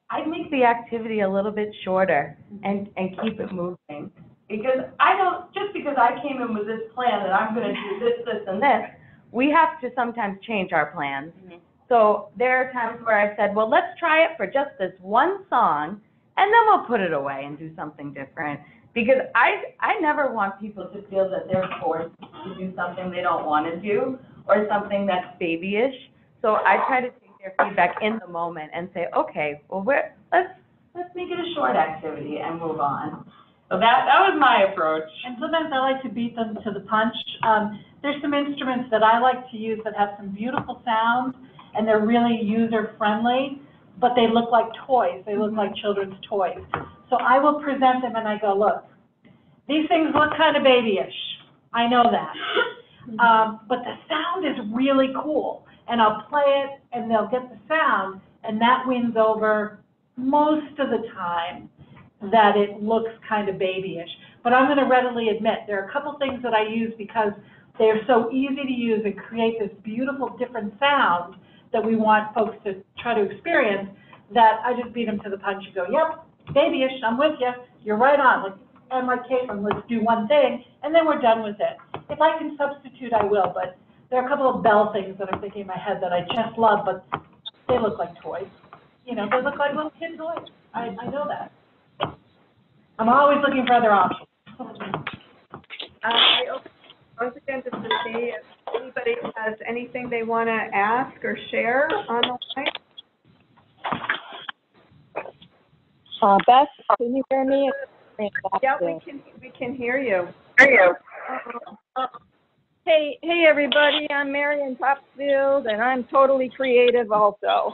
I make the activity a little bit shorter and keep it moving. Because I don't, just because I came in with this plan that I'm going to do this and this, we have to sometimes change our plans. Mm-hmm. So there are times where I said, well, let's try it for just this one song, and then we'll put it away and do something different. Because I never want people to feel that they're forced to do something they don't want to do or something that's babyish. So I try to take their feedback in the moment and say, okay, well, let's make it a short activity and move on. So that was my approach. And sometimes I like to beat them to the punch. There's some instruments that I like to use that have some beautiful sound, and they're really user-friendly, but they look like toys. They look like children's toys. So I will present them and I go, look, these things look kind of babyish. I know that. But the sound is really cool. And I'll play it and they'll get the sound, and that wins over most of the time that it looks kind of babyish. But I'm going to readily admit there are a couple things that I use because they're so easy to use and create this beautiful different sound that we want folks to try to experience, that I just beat them to the punch and go, yep, babyish, I'm with you, you're right on. And like Caitlin, let's do one thing, and then we're done with it. If I can substitute, I will, but there are a couple of bell things that I'm thinking in my head that I just love, but they look like toys. You know, they look like little kid toys. I know that. I'm always looking for other options. Once again, just to see if anybody has anything they want to ask or share on the line. Beth, can you hear me? Yeah, we can hear you. Hey, everybody. I'm Marian Topsfield, and I'm totally creative also.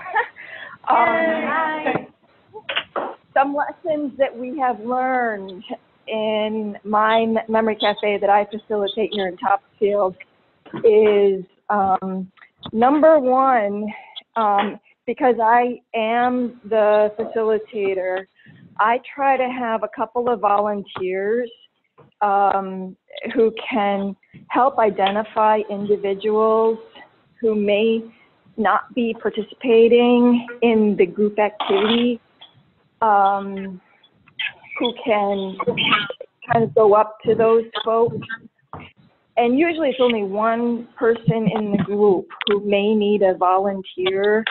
Hi. Some lessons that we have learned in my memory cafe that I facilitate here in Topsfield is number one, because I am the facilitator, I try to have a couple of volunteers who can help identify individuals who may not be participating in the group activity, who can kind of go up to those folks. And usually it's only one person in the group who may need a volunteer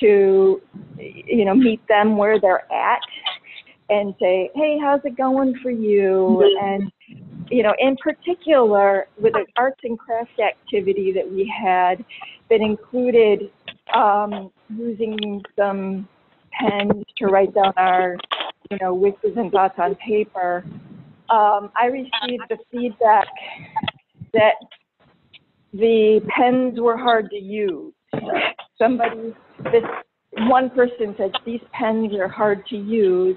to, you know, meet them where they're at and say, hey, how's it going for you? And, you know, in particular, with an arts and crafts activity that we had that included using some pens to write down our, you know, wishes and thoughts on paper, I received the feedback that the pens were hard to use. Somebody, this one person said, these pens are hard to use.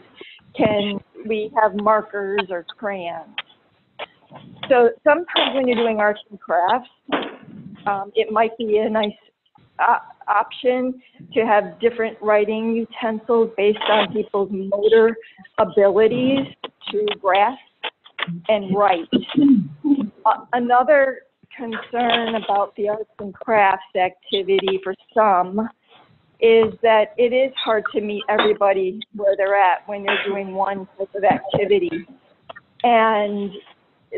Can we have markers or crayons? So sometimes when you're doing arts and crafts, it might be a nice option to have different writing utensils based on people's motor abilities to grasp and write. Another concern about the arts and crafts activity for some is that it is hard to meet everybody where they're at when they're doing one type of activity. And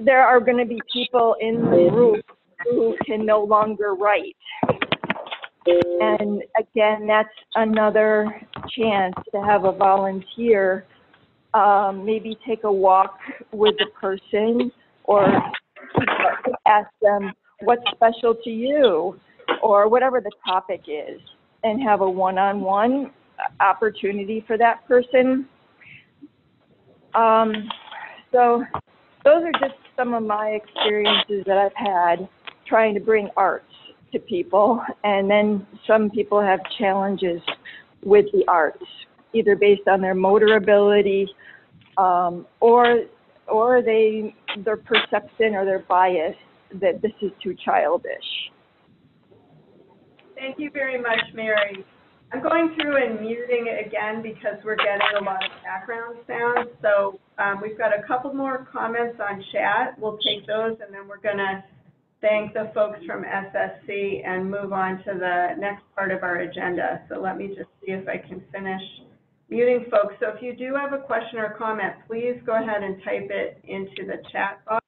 there are going to be people in the group who can no longer write. And again, that's another chance to have a volunteer maybe take a walk with the person or ask them what's special to you or whatever the topic is, and have a one-on-one opportunity for that person. So those are just some of my experiences that I've had trying to bring arts to people, and then some people have challenges with the arts, either based on their motor ability or their perception or their bias that this is too childish. Thank you very much, Mary. I'm going through and muting again because we're getting a lot of background sound. So we've got a couple more comments on chat. We'll take those, and then we're going to thank the folks from SSC and move on to the next part of our agenda. So let me just see if I can finish muting folks. So if you do have a question or comment, please go ahead and type it into the chat box.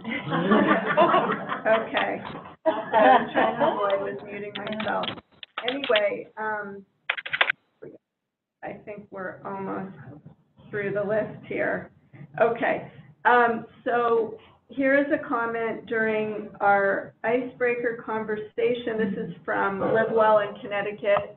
Okay. I'm trying to avoid muting myself. Anyway, I think we're almost through the list here. Okay. So here is a comment during our icebreaker conversation. This is from Live Well in Connecticut.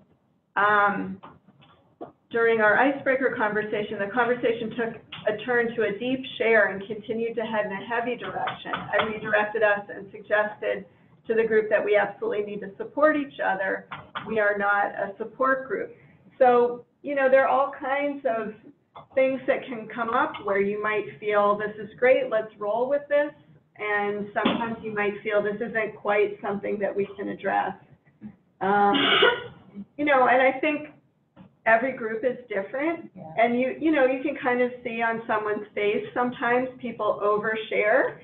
During our icebreaker conversation, the conversation took a turn to a deep share and continued to head in a heavy direction. I redirected us and suggested to the group that we absolutely need to support each other. We are not a support group. So, you know, there are all kinds of things that can come up where you might feel this is great, let's roll with this, and sometimes you might feel this isn't quite something that we can address. You know, and I think every group is different, and you can kind of see on someone's face sometimes people overshare,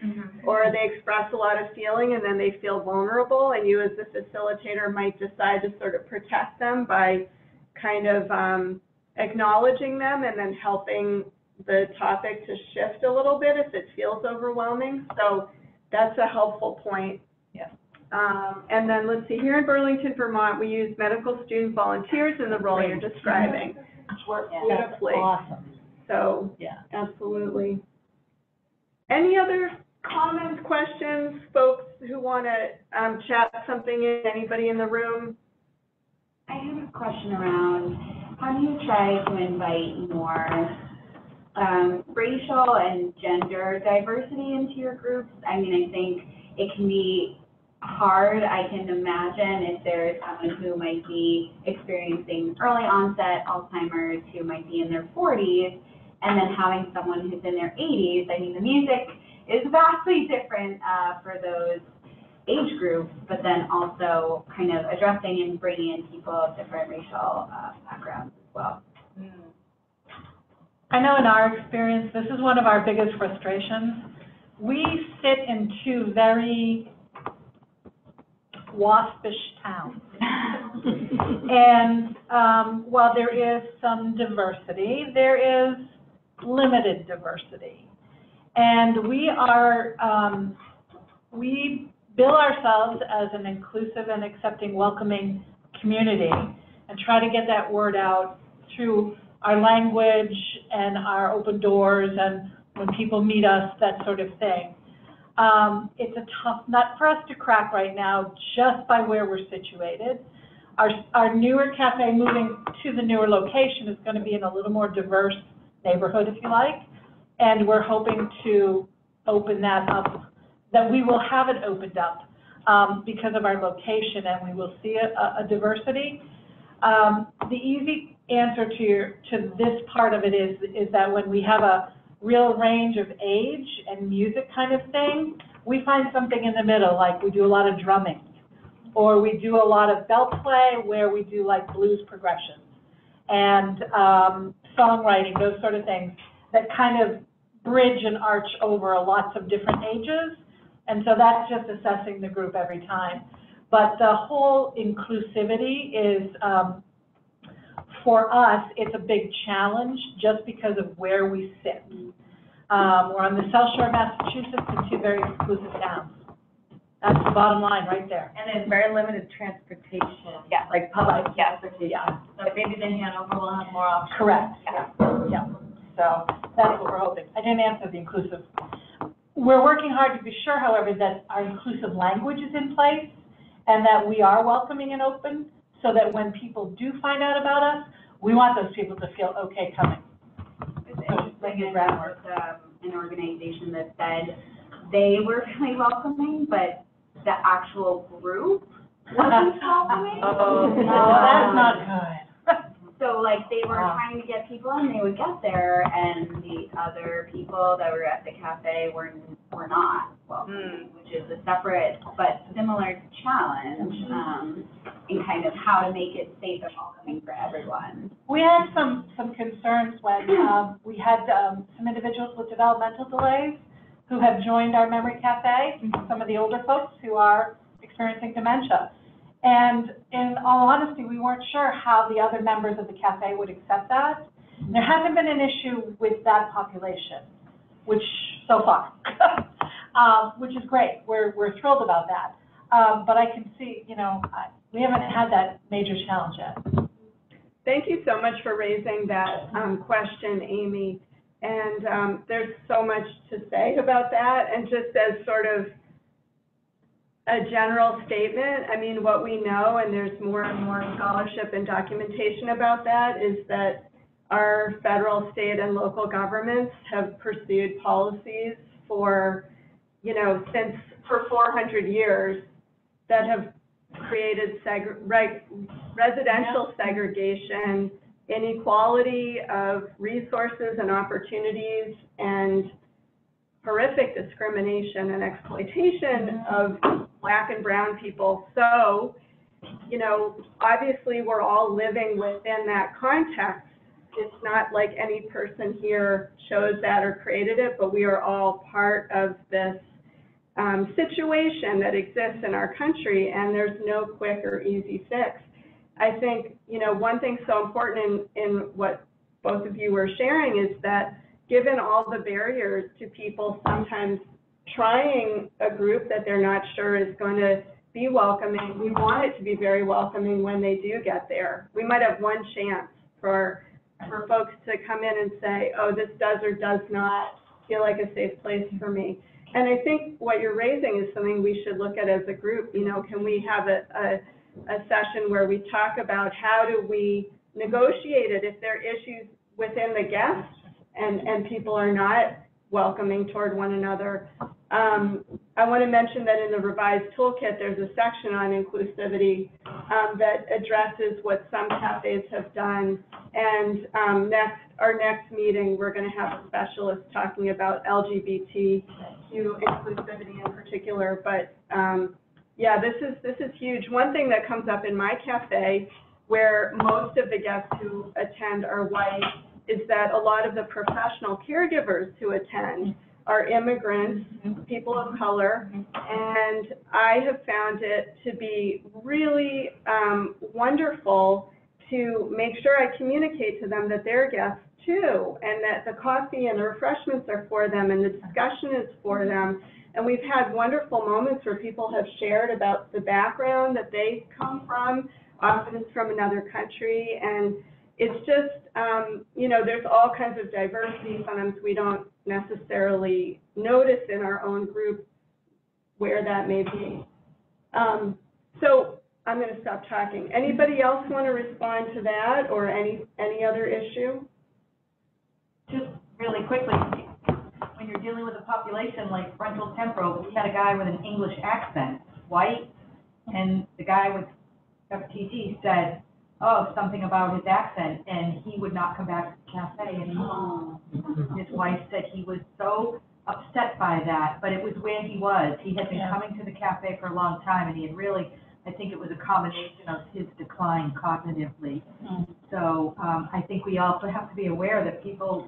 or they express a lot of feeling and then they feel vulnerable, and you as the facilitator might decide to sort of protect them by kind of acknowledging them and then helping the topic to shift a little bit if it feels overwhelming. So that's a helpful point. Yeah. And then let's see, here in Burlington, Vermont, we use medical student volunteers in the role you're describing. Beautifully. Awesome. So yeah, absolutely. Any other comments, questions, folks who want to chat something in? Anybody in the room? I have a question around, how do you try to invite more racial and gender diversity into your groups? I mean, I think it can be hard. I can imagine if there's someone who might be experiencing early onset Alzheimer's who might be in their 40s, and then having someone who's in their 80s. I mean, the music is vastly different for those age groups, but then also kind of addressing and bringing in people of different racial backgrounds as well. I know in our experience, this is one of our biggest frustrations. We sit in two very waspish towns. And while there is some diversity, there is limited diversity. And we bill ourselves as an inclusive and accepting, welcoming community and try to get that word out through our language and our open doors and when people meet us, that sort of thing. It's a tough nut for us to crack right now just by where we're situated. Our newer cafe moving to the newer location is going to be in a little more diverse neighborhood, if you like, and we're hoping to open that up, that we will have it opened up because of our location and we will see a diversity. The easy answer to this part of it is that when we have a real range of age and music kind of thing, we find something in the middle, like we do a lot of drumming, or we do a lot of bell play where we do like blues progressions and songwriting, those sort of things that kind of bridge and arch over lots of different ages. And so that's just assessing the group every time. But the whole inclusivity is, for us, it's a big challenge just because of where we sit. We're on the South Shore of Massachusetts in two very exclusive towns. That's the bottom line right there. And there's very limited transportation. Yeah. Like public transportation. Yeah. So maybe then Hanover will have more options. Correct. Yeah. Yeah. So that's what we're hoping. I didn't answer the inclusive. We're working hard to be sure, however, that our inclusive language is in place and that we are welcoming and open so that when people do find out about us, we want those people to feel okay coming. It's interesting. An organization that said they were really welcoming, but the actual group wasn't welcoming. Oh, that's not good. So, like, they were trying to get people in, they would get there, and the other people that were at the cafe were not welcoming, which is a separate but similar challenge in kind of how to make it safe and welcoming for everyone. We had some concerns when we had some individuals with developmental delays who have joined our memory cafe, some of the older folks who are experiencing dementia. And in all honesty, we weren't sure how the other members of the cafe would accept that. There hasn't been an issue with that population, which so far, which is great. We're thrilled about that. But I can see, you know, we haven't had that major challenge yet. Thank you so much for raising that question, Amy. And there's so much to say about that. And just as sort of a general statement, I mean, what we know, and there's more and more scholarship and documentation about that, is that our federal, state, and local governments have pursued policies for, you know, for 400 years that have created residential segregation, inequality of resources and opportunities, and horrific discrimination and exploitation of Black and brown people. So, you know, obviously we're all living within that context. It's not like any person here chose that or created it, but we are all part of this situation that exists in our country, and there's no quick or easy fix. I think, you know, one thing so important in what both of you were sharing is that given all the barriers to people sometimes trying a group that they're not sure is going to be welcoming, we want it to be very welcoming when they do get there. We might have one chance for folks to come in and say, oh, this does or does not feel like a safe place for me. And I think what you're raising is something we should look at as a group. You know, can we have a session where we talk about how do we negotiate it if there are issues within the guests and people are not welcoming toward one another. I want to mention that in the revised toolkit, there's a section on inclusivity that addresses what some cafes have done. And our next meeting, we're going to have a specialist talking about LGBTQ inclusivity in particular. But yeah, this is huge. One thing that comes up in my cafe, where most of the guests who attend are white, is that a lot of the professional caregivers who attend are immigrants, people of color, and I have found it to be really wonderful to make sure I communicate to them that they're guests too, and that the coffee and the refreshments are for them, and the discussion is for them, And we've had wonderful moments where people have shared about the background that they come from, often it's from another country. And it's just, you know, there's all kinds of diversity. Sometimes we don't necessarily notice in our own group where that may be. So I'm going to stop talking. Anybody else want to respond to that or any other issue? Just really quickly, when you're dealing with a population like frontal temporal, we had a guy with an English accent, white, and the guy with FTD said, oh, something about his accent, and he would not come back to the cafe anymore. His wife said he was so upset by that, but it was where he was. He had been coming to the cafe for a long time, and he had really, I think it was a combination of his decline cognitively. So I think we also have to be aware that people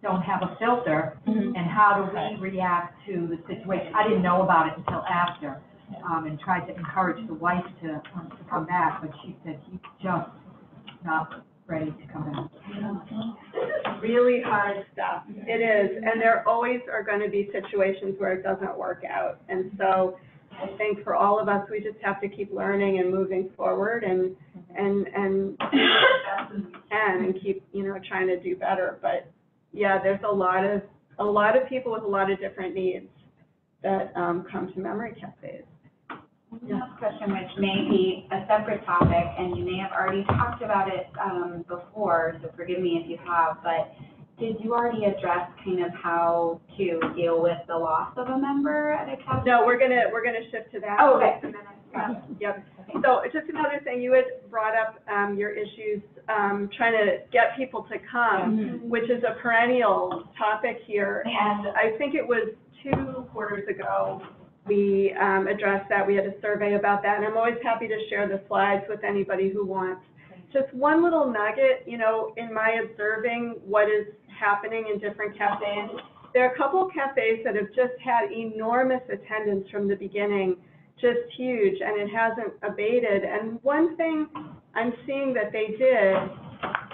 don't have a filter, and how do we react to the situation. I didn't know about it until after, and tried to encourage the wife to come back, but she said he's just not ready to come back. Really hard stuff. It is, and there always are going to be situations where it doesn't work out, and so I think for all of us, we just have to keep learning and moving forward, and keep, you know, trying to do better. But yeah, there's a lot of people with a lot of different needs that come to memory cafes. Last question, which may be a separate topic, and you may have already talked about it before, so forgive me if you have, but did you already address kind of how to deal with the loss of a member at a cafe? No, we're gonna shift to that. Oh, okay. Yep. Okay. So just another thing, you had brought up your issues trying to get people to come, which is a perennial topic here, and I think it was 2 quarters ago we addressed that. We had a survey about that, and I'm always happy to share the slides with anybody who wants. Just one little nugget, you know, in my observing what is happening in different cafes, there are a couple of cafes that have just had enormous attendance from the beginning, just huge, and it hasn't abated. And one thing I'm seeing that they did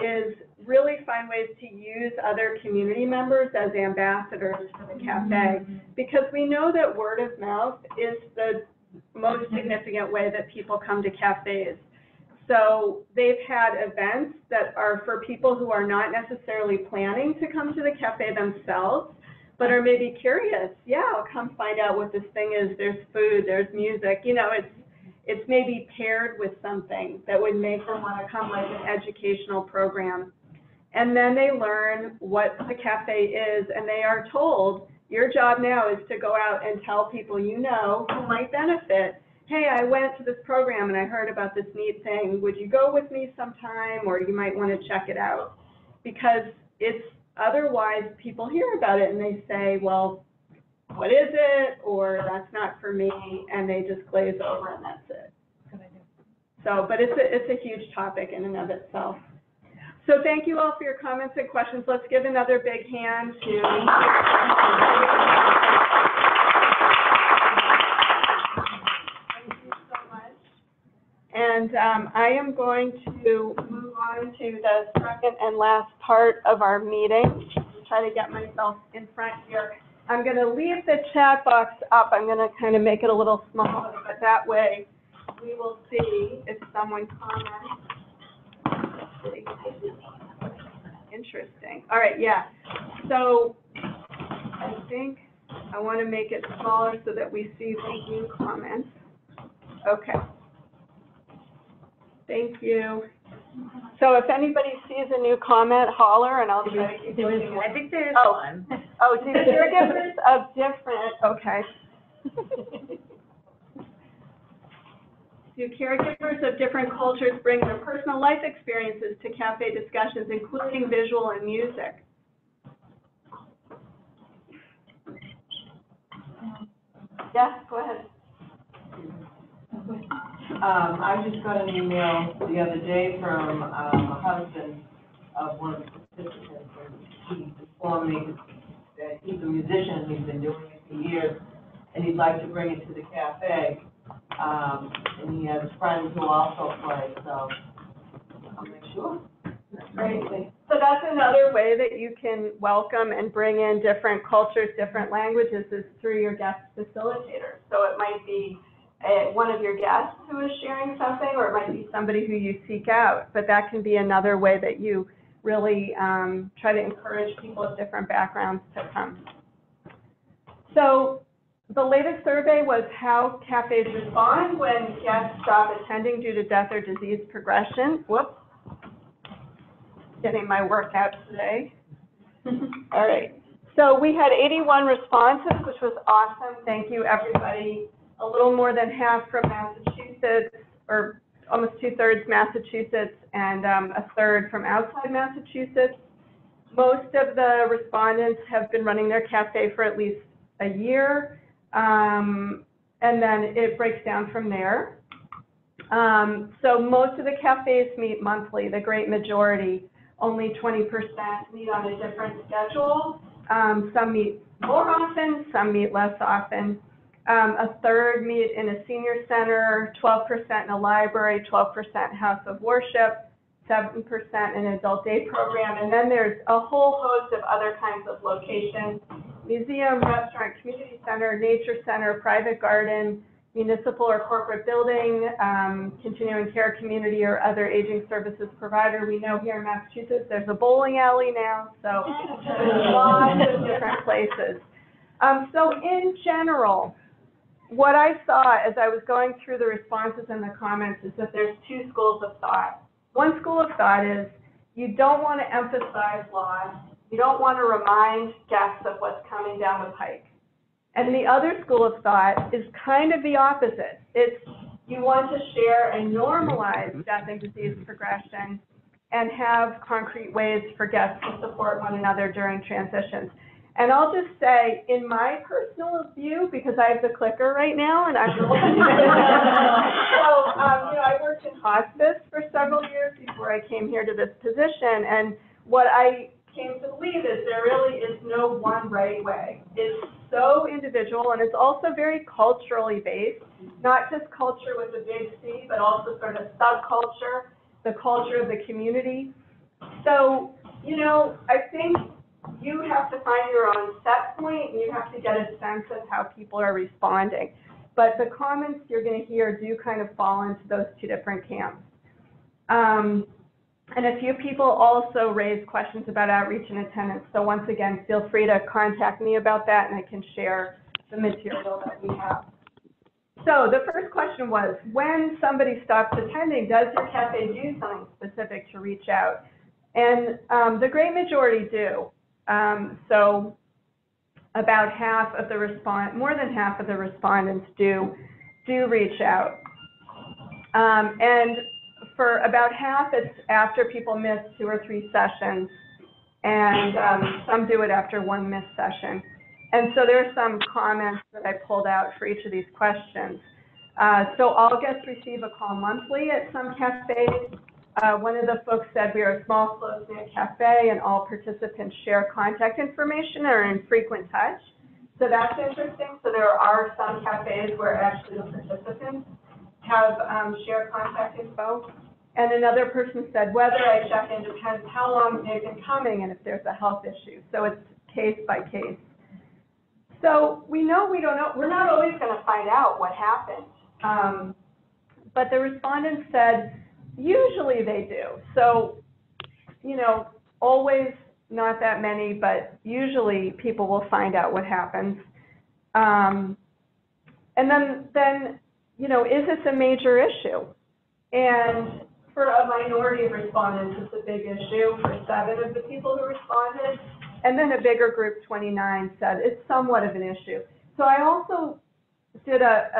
is really find ways to use other community members as ambassadors for the cafe, because we know that word of mouth is the most significant way that people come to cafes. So they've had events that are for people who are not necessarily planning to come to the cafe themselves, but are maybe curious. Yeah, I'll come find out what this thing is. There's food, there's music, you know, it's maybe paired with something that would make them want to come, like an educational program. And then they learn what the cafe is, and they are told, your job now is to go out and tell people you know who might benefit. Hey, I went to this program and I heard about this neat thing. Would you go with me sometime? Or you might want to check it out. Because it's otherwise people hear about it and they say, well, what is it? Or that's not for me. And they just glaze over and that's it. So, but it's a huge topic in and of itself. So thank you all for your comments and questions. Let's give another big hand to... And I am going to move on to the second and last part of our meeting. Try to get myself in front here. I'm going to leave the chat box up. I'm going to kind of make it a little smaller, but that way we will see if someone comments. Interesting. All right, yeah. So I think I want to make it smaller so that we see the new comments. Okay. Thank you. So if anybody sees a new comment, holler, and I'll try to keep doing it. I think there is one. Oh, see, there are difference of different. Okay. Do caregivers of different cultures bring their personal life experiences to cafe discussions, including visual and music? Yeah, go ahead. I just got an email the other day from a husband of one of the participants, and he informed me that he's a musician, he's been doing it for years, and he'd like to bring it to the cafe. And he has friends who also play, so I'll make sure. That's great. So So that's another way that you can welcome and bring in different cultures, different languages, is through your guest facilitators. So it might be one of your guests who is sharing something, or it might be somebody who you seek out, but that can be another way that you really try to encourage people with different backgrounds to come. So the latest survey was how cafes respond when guests stop attending due to death or disease progression. Whoops, getting my workout today. All right, so we had 81 responses, which was awesome. Thank you, everybody. A little more than half from Massachusetts, or almost 2/3 Massachusetts, and 1/3 from outside Massachusetts. Most of the respondents have been running their cafe for at least a year, and then it breaks down from there. So most of the cafes meet monthly, the great majority. Only 20% meet on a different schedule. Some meet more often, some meet less often. 1/3 meet in a senior center, 12% in a library, 12% house of worship, 7% in adult day program, and then there's a whole host of other kinds of locations: museum, restaurant, community center, nature center, private garden, municipal or corporate building, continuing care community or other aging services provider. We know here in Massachusetts there's a bowling alley now, so there's lots of different places. So in general, what I saw as I was going through the responses and the comments is that there's two schools of thought. One school of thought is you don't want to emphasize loss. You don't want to remind guests of what's coming down the pike. And the other school of thought is kind of the opposite. It's you want to share and normalize death and disease progression and have concrete ways for guests to support one another during transitions. And I'll just say, in my personal view, because I have the clicker right now, and I'm so I worked in hospice for several years before I came here to this position, and what I came to believe is there really is no one right way. It's so individual, and it's also very culturally based, not just culture with a big C, but also sort of subculture, the culture of the community. So, you know, I think you have to find your own set point, and you have to get a sense of how people are responding. But the comments you're going to hear do kind of fall into those two different camps. And a few people also raised questions about outreach and attendance. So once again, feel free to contact me about that, and I can share the material that we have. So the first question was, when somebody stops attending, does your cafe do something specific to reach out? And the great majority do. So about half of the respondents do reach out. And for about half, it's after people miss 2 or 3 sessions, and some do it after 1 missed session. And so there's some comments that I pulled out for each of these questions. So all guests receive a call monthly at some cafes. One of the folks said, we are a small close-knit cafe and all participants share contact information or are in frequent touch. So that's interesting. So there are some cafes where actually the participants have shared contact info. And another person said, whether I check in depends how long they've been coming and if there's a health issue. So it's case by case. So we know we don't know. We're not always going to find out what happened. But the respondents said, usually they do. So, you know, always not that many, but usually people will find out what happens. And then, you know, is this a major issue? And for a minority of respondents, it's a big issue for 7 of the people who responded. And then a bigger group, 29, said it's somewhat of an issue. So I also did a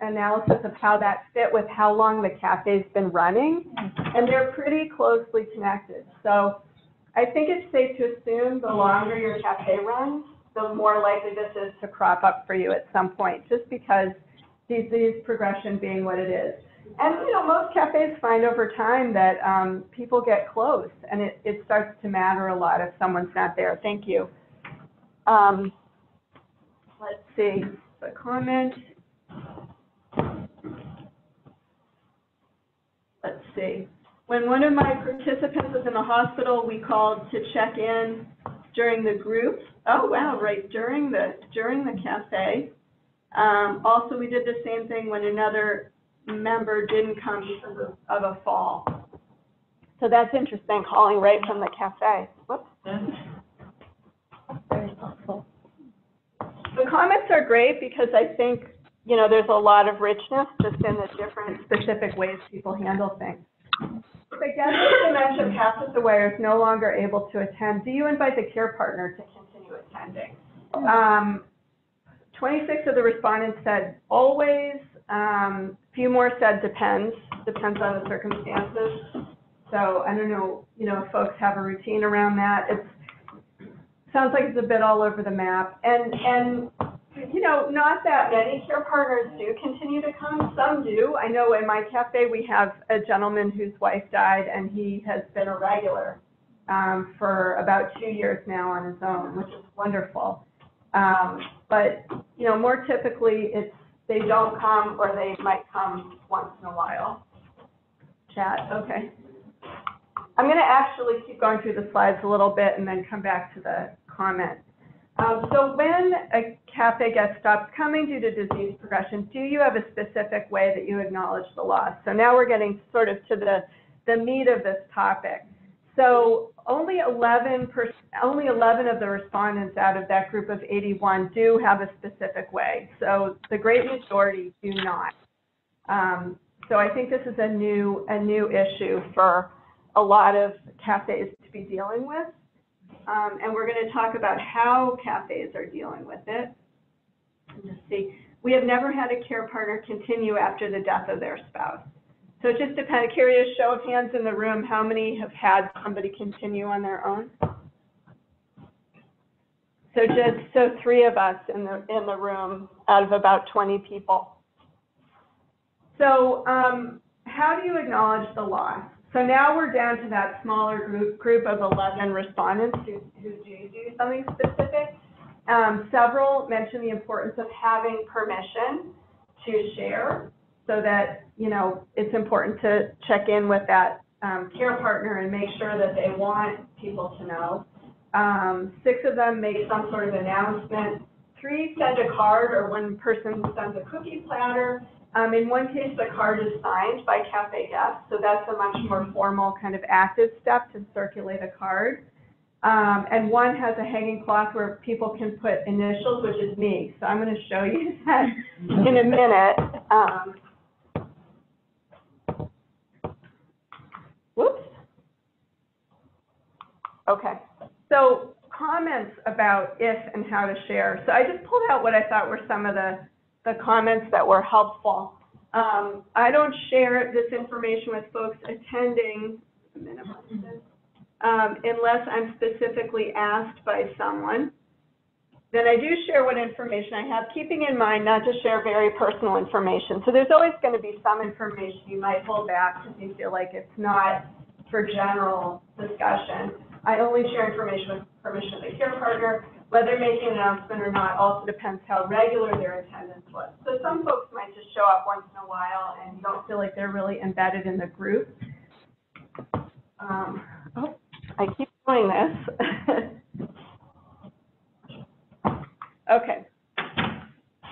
analysis of how that fit with how long the cafe's been running, and they're pretty closely connected. So I think it's safe to assume the longer your cafe runs, the more likely this is to crop up for you at some point, just because disease progression being what it is. And you know, most cafes find over time that people get close, and it starts to matter a lot if someone's not there. Thank you. Let's see. The comment. Let's see. When one of my participants was in the hospital, we called to check in during the group. Oh wow, right, during the cafe. Also, we did the same thing when another member didn't come because of a fall. So that's interesting, calling right from the cafe. Whoops. Very helpful. The comments are great because I think, you know, there's a lot of richness just in the different specific ways people handle things. If a guest with dementia passes away or is no longer able to attend, do you invite the care partner to continue attending? 26 of the respondents said always. Few more said depends on the circumstances. So I don't know, you know, if folks have a routine around that. It sounds like it's a bit all over the map, and you know, not that many care partners do continue to come. Some do. I know in my cafe we have a gentleman whose wife died, and he has been a regular for about 2 years now on his own, which is wonderful. But you know, more typically it's they don't come, or they might come once in a while. Chat. Okay. I'm going to actually keep going through the slides a little bit and then come back to the comment. So when a cafe guest stops coming due to disease progression, do you have a specific way that you acknowledge the loss? So now we're getting sort of to the meat of this topic. So only 11 of the respondents out of that group of 81 do have a specific way. So the great majority do not. So I think this is a new issue for a lot of cafes to be dealing with. And we're going to talk about how cafes are dealing with it. Let's see. We have never had a care partner continue after the death of their spouse. So it just depends. Curious show of hands in the room, how many have had somebody continue on their own? So just so 3 of us in the room out of about 20 people. So how do you acknowledge the loss? So now we're down to that smaller group of 11 respondents who do something specific. Several mentioned the importance of having permission to share, so that, you know, it's important to check in with that care partner and make sure that they want people to know. 6 of them make some sort of announcement. 3 send a card, or one person sends a cookie platter. In one case, the card is signed by cafe guests, so that's a much more formal kind of active step to circulate a card. And one has a hanging cloth where people can put initials, which is me. So I'm going to show you that in a minute. Whoops. Okay. So comments about if and how to share. So I just pulled out what I thought were some of the comments that were helpful. I don't share this information with folks attending unless I'm specifically asked by someone. Then I do share what information I have, keeping in mind not to share very personal information. So there's always going to be some information you might hold back because you feel like it's not for general discussion. I only share information with permission of the care partner. Whether making an announcement or not also depends how regular their attendance was. So some folks might just show up once in a while and don't feel like they're really embedded in the group. Oh, I keep doing this. Okay.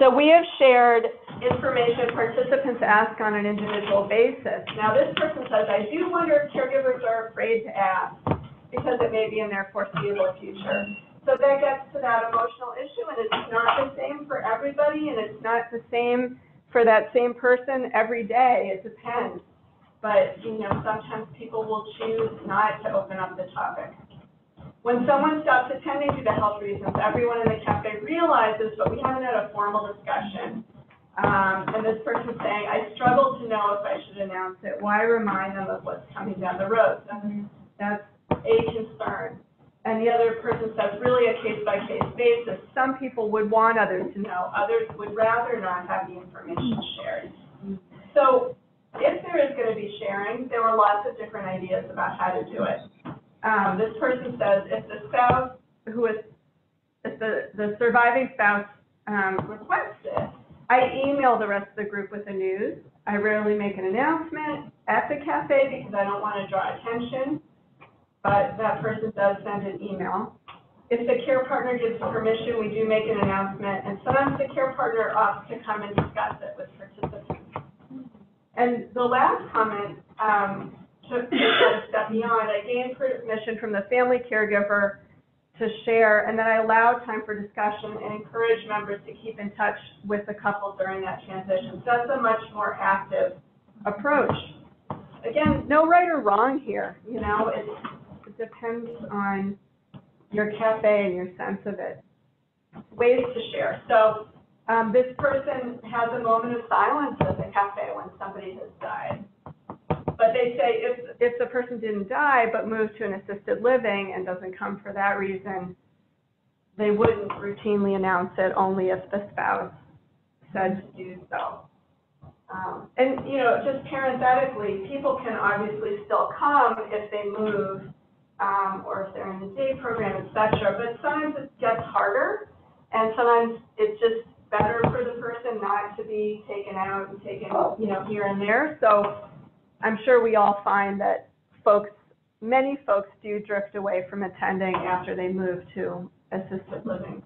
So we have shared information participants ask on an individual basis. Now this person says, I do wonder if caregivers are afraid to ask because it may be in their foreseeable future. So that gets to that emotional issue, and it's not the same for everybody, and it's not the same for that same person every day. It depends. But, you know, sometimes people will choose not to open up the topic. When someone stops attending due to health reasons, everyone in the cafe realizes, but we haven't had a formal discussion. And this person's saying, I struggle to know if I should announce it. Why remind them of what's coming down the road? So that's a concern. And the other person says, really a case-by-case basis. Some people would want others to know. Others would rather not have the information shared. So if there is going to be sharing, there were lots of different ideas about how to do it. This person says, if the spouse who is, if the surviving spouse requests it, I email the rest of the group with the news. I rarely make an announcement at the cafe because I don't want to draw attention, but that person does send an email. If the care partner gives permission, we do make an announcement, and sometimes the care partner opts to come and discuss it with participants. And the last comment took a step beyond. I gained permission from the family caregiver to share, and then I allow time for discussion and encourage members to keep in touch with the couple during that transition. So that's a much more active approach. Again, no right or wrong here. You know, it depends on your cafe and your sense of it. Ways to share. So this person has a moment of silence at the cafe when somebody has died. But they say if the person didn't die but moved to an assisted living and doesn't come for that reason, they wouldn't routinely announce it, only if the spouse said to do so. And, you know, just parenthetically, people can obviously still come if they move or if they're in the day program, etc. But sometimes it gets harder, and sometimes it's just better for the person not to be taken out and taken, you know, here and there. So I'm sure we all find that folks, many folks do drift away from attending after they move to assisted living.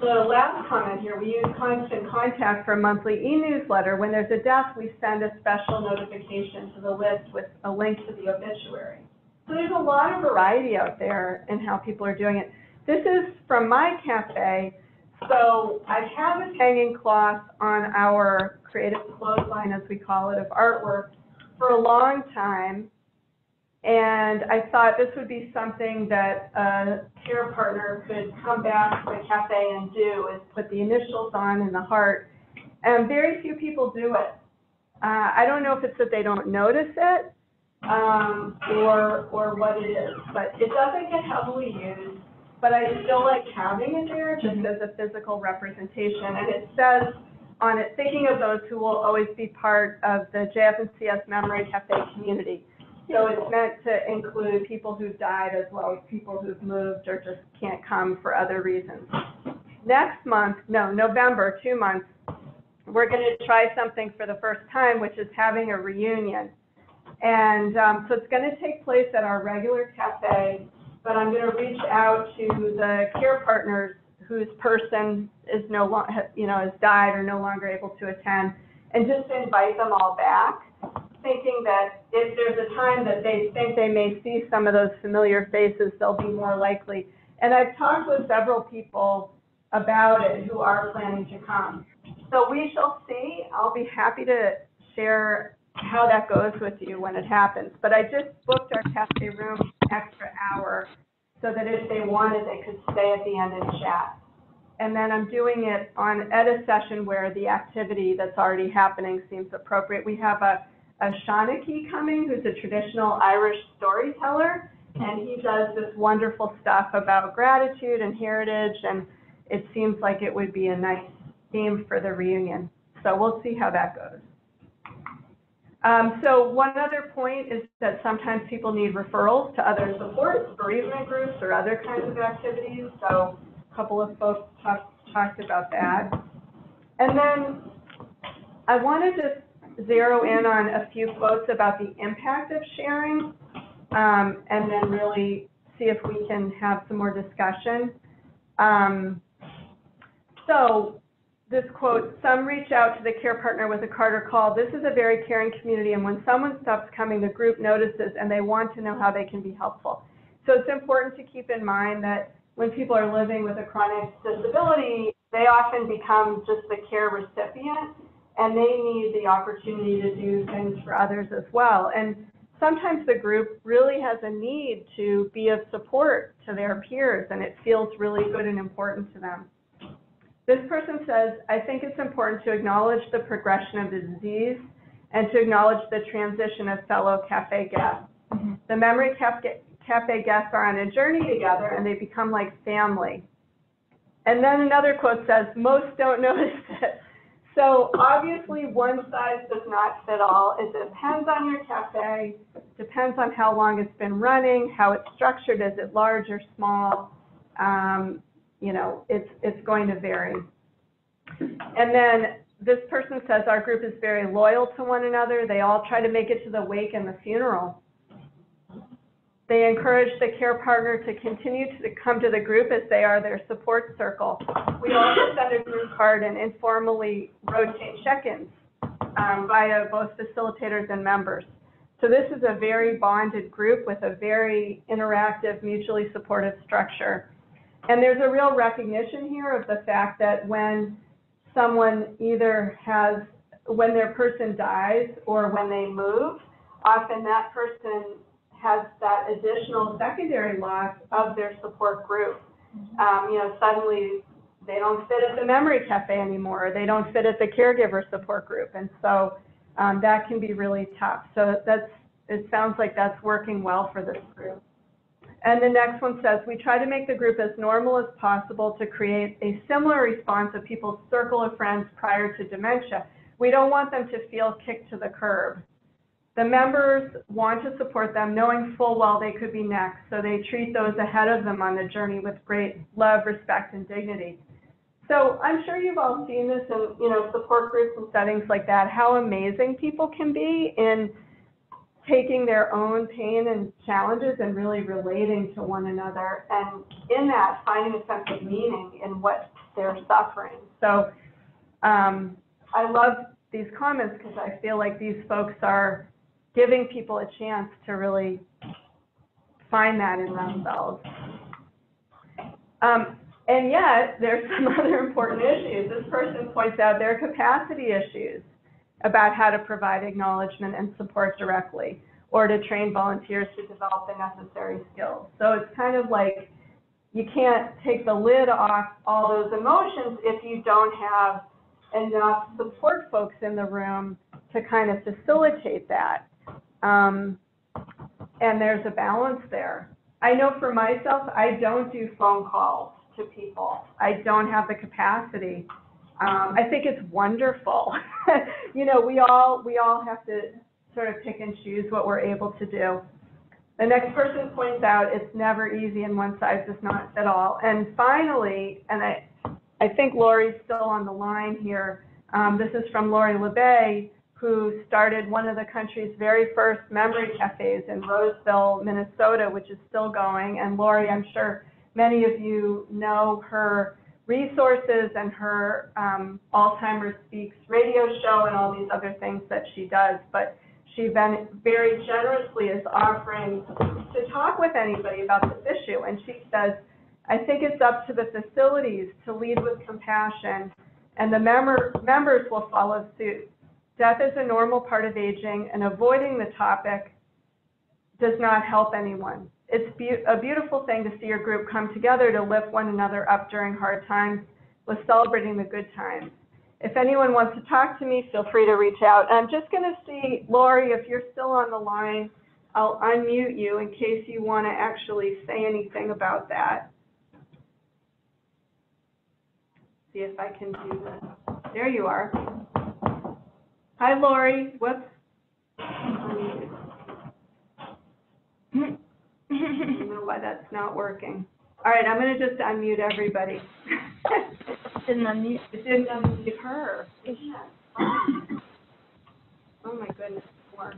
The last comment here, we use Constant Contact for a monthly e-newsletter. When there's a death, we send a special notification to the list with a link to the obituary. So there's a lot of variety out there in how people are doing it. This is from my cafe. So I have a hanging cloth on our creative clothesline, as we call it, of artwork for a long time. And I thought this would be something that a care partner could come back to the cafe and do, is put the initials on in the heart. And very few people do it. I don't know if it's that they don't notice it or what it is, but it doesn't get heavily used. But I still like having it there just as a physical representation. And it says on it, thinking of those who will always be part of the JFCS Memory Cafe community. So it's meant to include people who've died as well as people who've moved or just can't come for other reasons. Next month, no, November, 2 months, we're going to try something for the first time, which is having a reunion. And so it's going to take place at our regular cafe, but I'm going to reach out to the care partners whose person is no longer, you know, has died or no longer able to attend, and just invite them all back, thinking that if there's a time that they think they may see some of those familiar faces, they'll be more likely. And I've talked with several people about it who are planning to come. So we shall see. I'll be happy to share how that goes with you when it happens. But I just booked our cafe room an extra hour so that if they wanted, they could stay at the end and chat. And then I'm doing it at a session where the activity that's already happening seems appropriate. We have a Shaunakee coming, who's a traditional Irish storyteller, and he does this wonderful stuff about gratitude and heritage, and it seems like it would be a nice theme for the reunion. So we'll see how that goes. So one other point is that sometimes people need referrals to other supports, bereavement groups, or other kinds of activities. So a couple of folks talked about that. And then I wanted to zero in on a few quotes about the impact of sharing, and then really see if we can have some more discussion. So this quote, some reach out to the care partner with a card or call. This is a very caring community, and when someone stops coming, the group notices and they want to know how they can be helpful. So it's important to keep in mind that when people are living with a chronic disability, they often become just the care recipient, and they need the opportunity to do things for others as well. And sometimes the group really has a need to be of support to their peers, and it feels really good and important to them. This person says, I think it's important to acknowledge the progression of the disease and to acknowledge the transition of fellow cafe guests. The memory cafe guests are on a journey together, and they become like family. And then another quote says, most don't notice it. So obviously one size does not fit all. It depends on your cafe, depends on how long it's been running, how it's structured, is it large or small. You know, it's going to vary. And then this person says, our group is very loyal to one another. They all try to make it to the wake and the funeral. They encourage the care partner to continue to come to the group as they are their support circle. We also send a group card and informally rotate check-ins via both facilitators and members. So this is a very bonded group with a very interactive, mutually supportive structure. And there's a real recognition here of the fact that when someone either has, when their person dies or when they move, often that person has that additional secondary loss of their support group. You know, suddenly they don't fit at the memory cafe anymore, or they don't fit at the caregiver support group. And so that can be really tough. So that's, it sounds like that's working well for this group. And the next one says, we try to make the group as normal as possible to create a similar response of people's circle of friends prior to dementia. We don't want them to feel kicked to the curb. The members want to support them, knowing full well they could be next, so they treat those ahead of them on the journey with great love, respect, and dignity. So I'm sure you've all seen this in, you know, support groups and settings like that, how amazing people can be in taking their own pain and challenges and really relating to one another, and in that finding a sense of meaning in what they're suffering. So I love these comments because I feel like these folks are giving people a chance to really find that in themselves. And yet, there's some other important issues. This person points out their capacity issues about how to provide acknowledgement and support directly, or to train volunteers to develop the necessary skills. So it's kind of like you can't take the lid off all those emotions if you don't have enough support folks in the room to kind of facilitate that. And there's a balance there. I know for myself, I don't do phone calls to people. I don't have the capacity. I think it's wonderful. You know, we all have to sort of pick and choose what we're able to do. The next person points out it's never easy and one size does not at all. And finally, and I think Lori's still on the line here. This is from Lori LeBay, who started one of the country's very first memory cafes in Roseville, Minnesota, which is still going. And Lori, I'm sure many of you know her resources and her Alzheimer's Speaks radio show and all these other things that she does, but she very generously is offering to talk with anybody about this issue. And she says, I think it's up to the facilities to lead with compassion, and the members will follow suit. Death is a normal part of aging, and avoiding the topic does not help anyone. It's a beautiful thing to see your group come together to lift one another up during hard times with celebrating the good times. If anyone wants to talk to me, feel free to reach out. And I'm just going to see, Lori, if you're still on the line, I'll unmute you in case you want to actually say anything about that. See if I can do this. There you are. Hi, Lori. Whoops. I don't know why that's not working. All right, I'm going to just unmute everybody. Didn't unmute her. Yeah. Oh my goodness. Oh,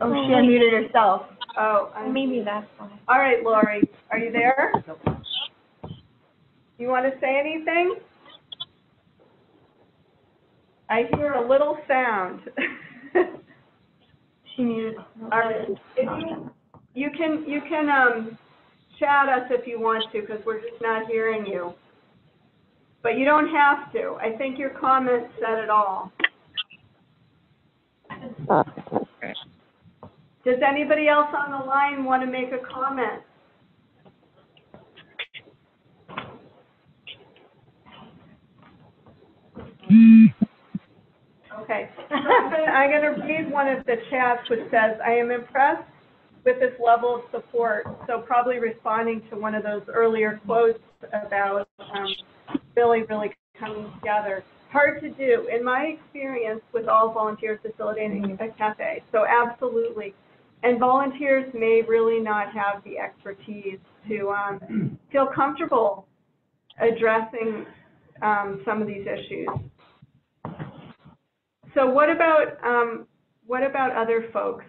she unmuted herself. Oh, maybe that's why. All right, Lori, are you there? You want to say anything? I hear a little sound. She muted. All right. You can chat us if you want to, because we're just not hearing you. But you don't have to. I think your comment said it all. Does anybody else on the line want to make a comment? Okay, so I'm going to read one of the chats which says, I am impressed with this level of support. So probably responding to one of those earlier quotes about really, really coming together. Hard to do, in my experience, with all volunteers facilitating a cafe. So absolutely. And volunteers may really not have the expertise to feel comfortable addressing some of these issues. So what about other folks?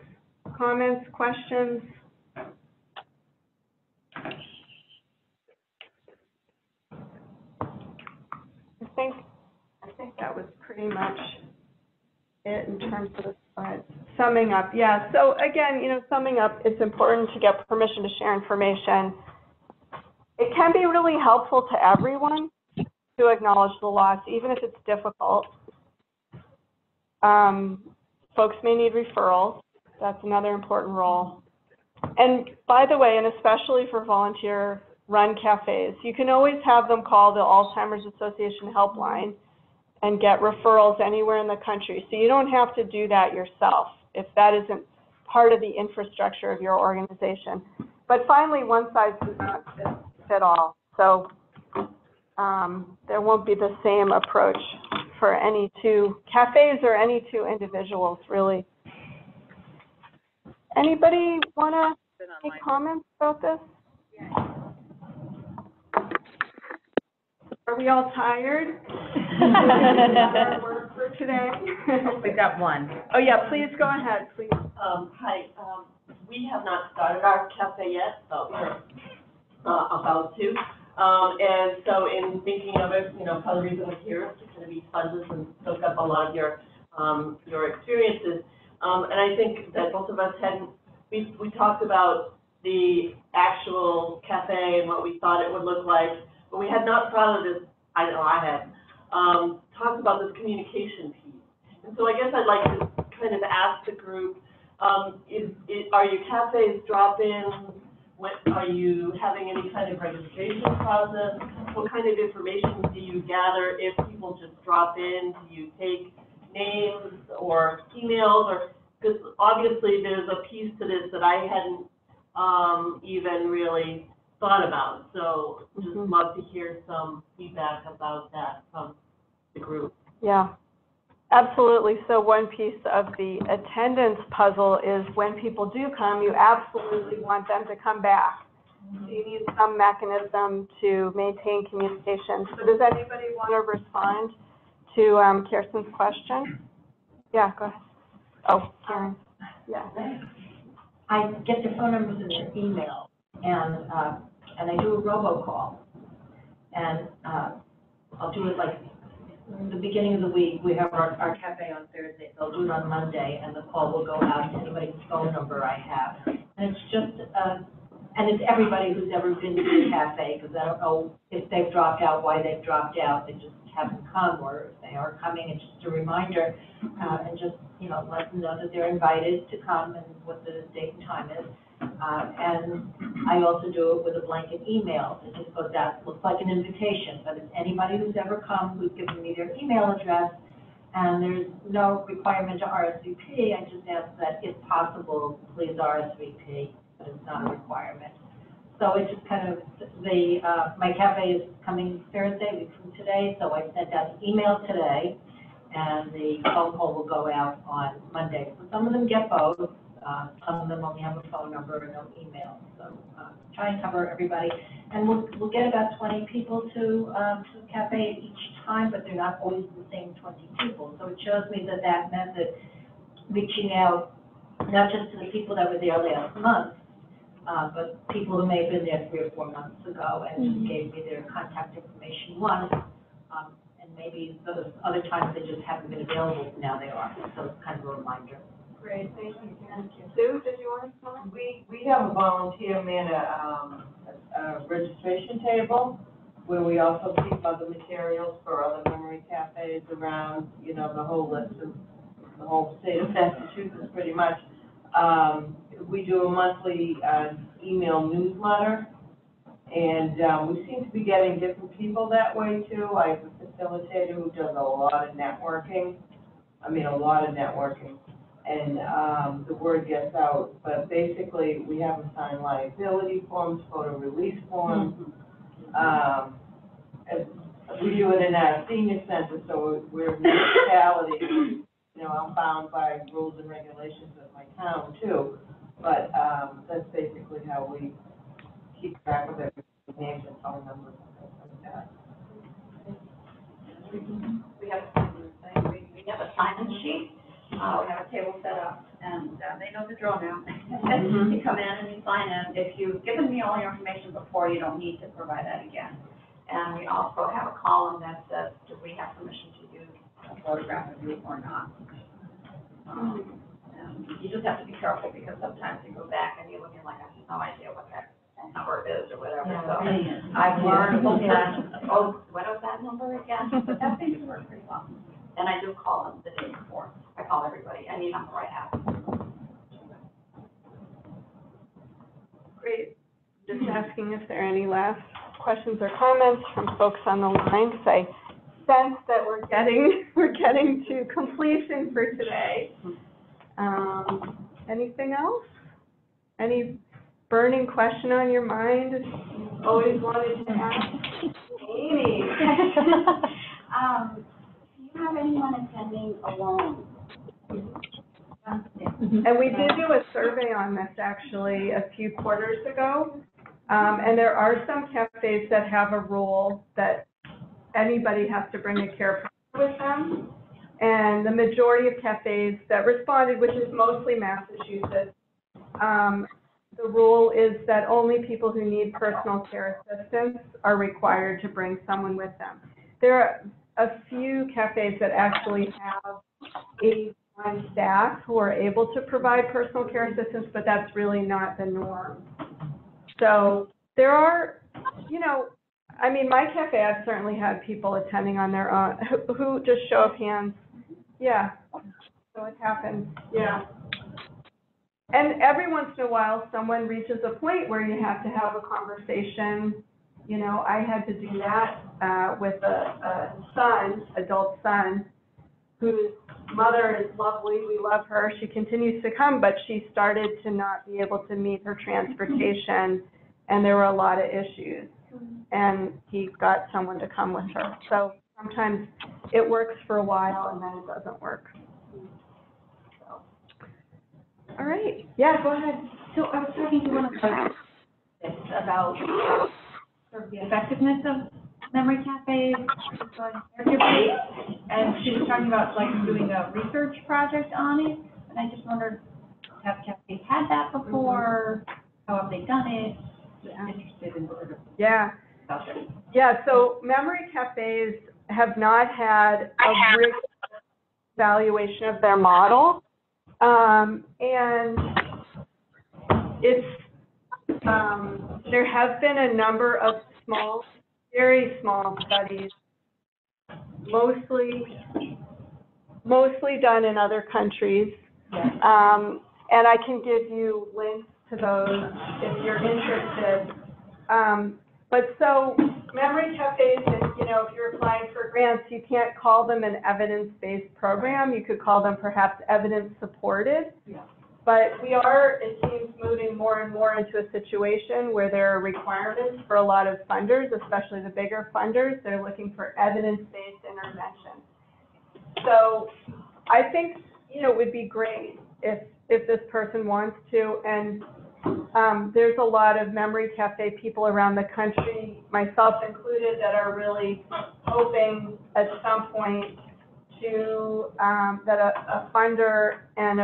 Comments, questions? I think that was pretty much it in terms of the slides. Summing up, yeah. So again, you know, summing up, it's important to get permission to share information. It can be really helpful to everyone to acknowledge the loss, even if it's difficult. Folks may need referrals. That's another important role. And by the way, and especially for volunteer-run cafes, you can always have them call the Alzheimer's Association helpline and get referrals anywhere in the country. So you don't have to do that yourself if that isn't part of the infrastructure of your organization. But finally, one size does not fit all. So there won't be the same approach for any two cafes or any two individuals, really. Anybody want to make comments about this? Are we all tired? For today? We've got one. Oh yeah, please go ahead, please. Hi. We have not started our cafe yet, but we're about to. And so in thinking of it, you know, part of the reason we're here is to kind of be sponges and soak up a lot of your experiences. And I think that both of us had, we talked about the actual cafe and what we thought it would look like, but we had not thought of this, I know I had, talked about this communication piece. And so I guess I'd like to kind of ask the group, are your cafes drop-ins? Are you having any kind of registration process? What kind of information do you gather if people just drop in? Do you take names or emails? Or, because obviously there's a piece to this that I hadn't even really thought about. So just love to hear some feedback about that from the group. Yeah, absolutely. So one piece of the attendance puzzle is when people do come, you absolutely want them to come back. So you need some mechanism to maintain communication. So does anybody want to respond to Kirsten's question? Yeah, go ahead. Oh, Karen. Yeah. I get their phone numbers and their email, and I do a robocall, and I'll do it like in the beginning of the week. We have our cafe on Thursday, so I'll do it on Monday, and the call will go out to anybody's phone number I have, and it's just and it's everybody who's ever been to the cafe, because I don't know if they've dropped out, why they've dropped out, they just haven't come, or if they are coming, it's just a reminder, and just, you know, let them know that they're invited to come and what the date and time is. And I also do it with a blanket email that just goes out, looks like an invitation, but it's anybody who's ever come who's given me their email address, and there's no requirement to RSVP. I just ask that if possible, please RSVP, but it's not a requirement. So it's just kind of the, my cafe is coming Thursday, a week from today, so I sent out an email today, and the phone call will go out on Monday. So some of them get both, some of them only have a phone number and no email. So try and cover everybody. And we'll get about 20 people to the cafe each time, but they're not always the same 20 people. So it shows me that that method, reaching out not just to the people that were there last month, but people who may have been there 3 or 4 months ago and just gave me their contact information once, and maybe those other times they just haven't been available, but now they are. So it's kind of a reminder. Great, thank you. Thank you. Sue, did you want to comment? We have a volunteer a registration table where we also keep other materials for other memory cafes around, you know, the whole list of the whole state of Massachusetts pretty much. We do a monthly email newsletter, and we seem to be getting different people that way too. I have a facilitator who does a lot of networking. I mean, a lot of networking, and the word gets out. But basically, we have assigned liability forms, photo release forms. We do it in our senior center, so we're municipality. You know, I'm bound by rules and regulations of my town too, but that's basically how we keep track of everybody's names and phone numbers. We have we have a sign-in sheet. We have a table set up, and they know the drill now. You come in and you sign in. If you've given me all your information before, you don't need to provide that again. And we also have a column that says, do we have permission to use a photograph of you or not? And you just have to be careful, because sometimes you go back and you look and like, I have no idea what that number is or whatever. Yeah, so I've learned that, oh, what was that number again? But that seems to work pretty well. And I do call them the day before. I call everybody, any number I have. Great. Just asking if there are any last questions or comments from folks on the line. I sense that we're getting to completion for today. Anything else? Any burning question on your mind you always wanted to ask? Amy. Do you have anyone attending alone? And we did do a survey on this actually a few quarters ago. And there are some cafes that have a rule that anybody has to bring a care partner with them. And the majority of cafes that responded, which is mostly Massachusetts, the rule is that only people who need personal care assistance are required to bring someone with them. There are a few cafes that actually have 81 staff who are able to provide personal care assistance, but that's really not the norm. So there are, you know, I mean, my cafe, I've certainly had people attending on their own who just show of hands. Yeah, so it happens. Yeah. And every once in a while, someone reaches a point where you have to have a conversation. You know, I had to do that with an adult son, whose mother is lovely. We love her. She continues to come, but she started to not be able to meet her transportation, and there were a lot of issues. And he got someone to come with her. So sometimes it works for a while, and then it doesn't work. So. All right. Yeah, go ahead. So I was talking to one of the about the effectiveness of memory cafes, and she was talking about like doing a research project on it, and I just wondered, have cafes had that before? How have they done it? I'm interested in the So memory cafes have not had a rigorous evaluation of their model, and it's. There have been a number of small, very small studies, mostly done in other countries, and I can give you links to those if you're interested. But so memory cafes, you know, if you're applying for grants, you can't call them an evidence-based program. You could call them perhaps evidence-supported. Yeah. But we are, it seems, moving more and more into a situation where there are requirements for a lot of funders, especially the bigger funders. They're looking for evidence-based intervention. So I think, you know, it would be great if this person wants to. And there's a lot of memory cafe people around the country, myself included, that are really hoping at some point to that a funder and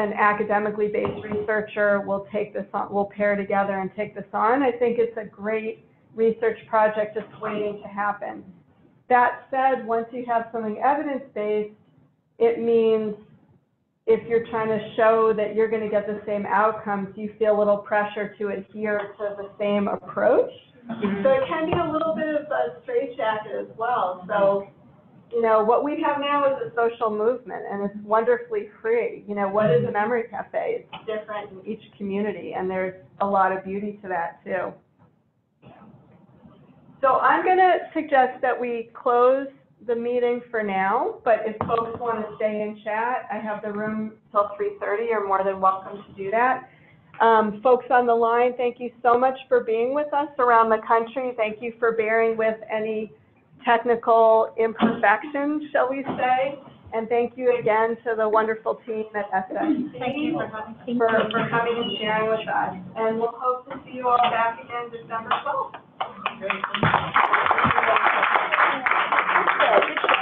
an academically based researcher will take this on, will pair together and take this on. I think it's a great research project just waiting to happen. That said, once you have something evidence-based, it means if you're trying to show that you're going to get the same outcomes, you feel a little pressure to adhere to the same approach. So it can be a little bit of a straitjacket as well. So, you know, what we have now is a social movement, and it's wonderfully free. You know, what is a memory cafe? It's different in each community, and there's a lot of beauty to that, too. So I'm going to suggest that we close the meeting for now, but if folks want to stay and chat, I have the room till 3:30. You're more than welcome to do that. Folks on the line, thank you so much for being with us around the country. Thank you for bearing with any technical imperfection, shall we say, and thank you again to the wonderful team at SF. Thank you for coming and sharing with us, and we'll hope to see you all back again December 12th. Thank you for your presentation.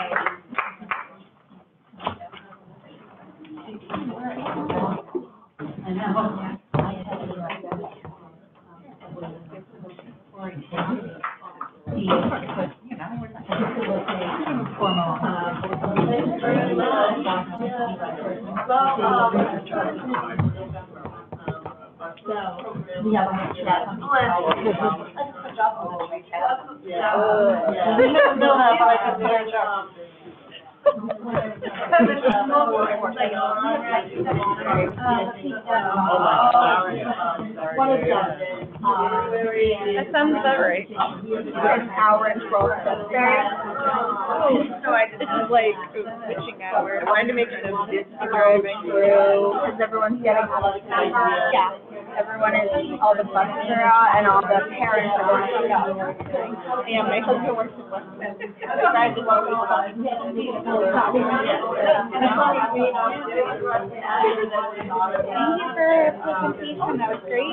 That was great.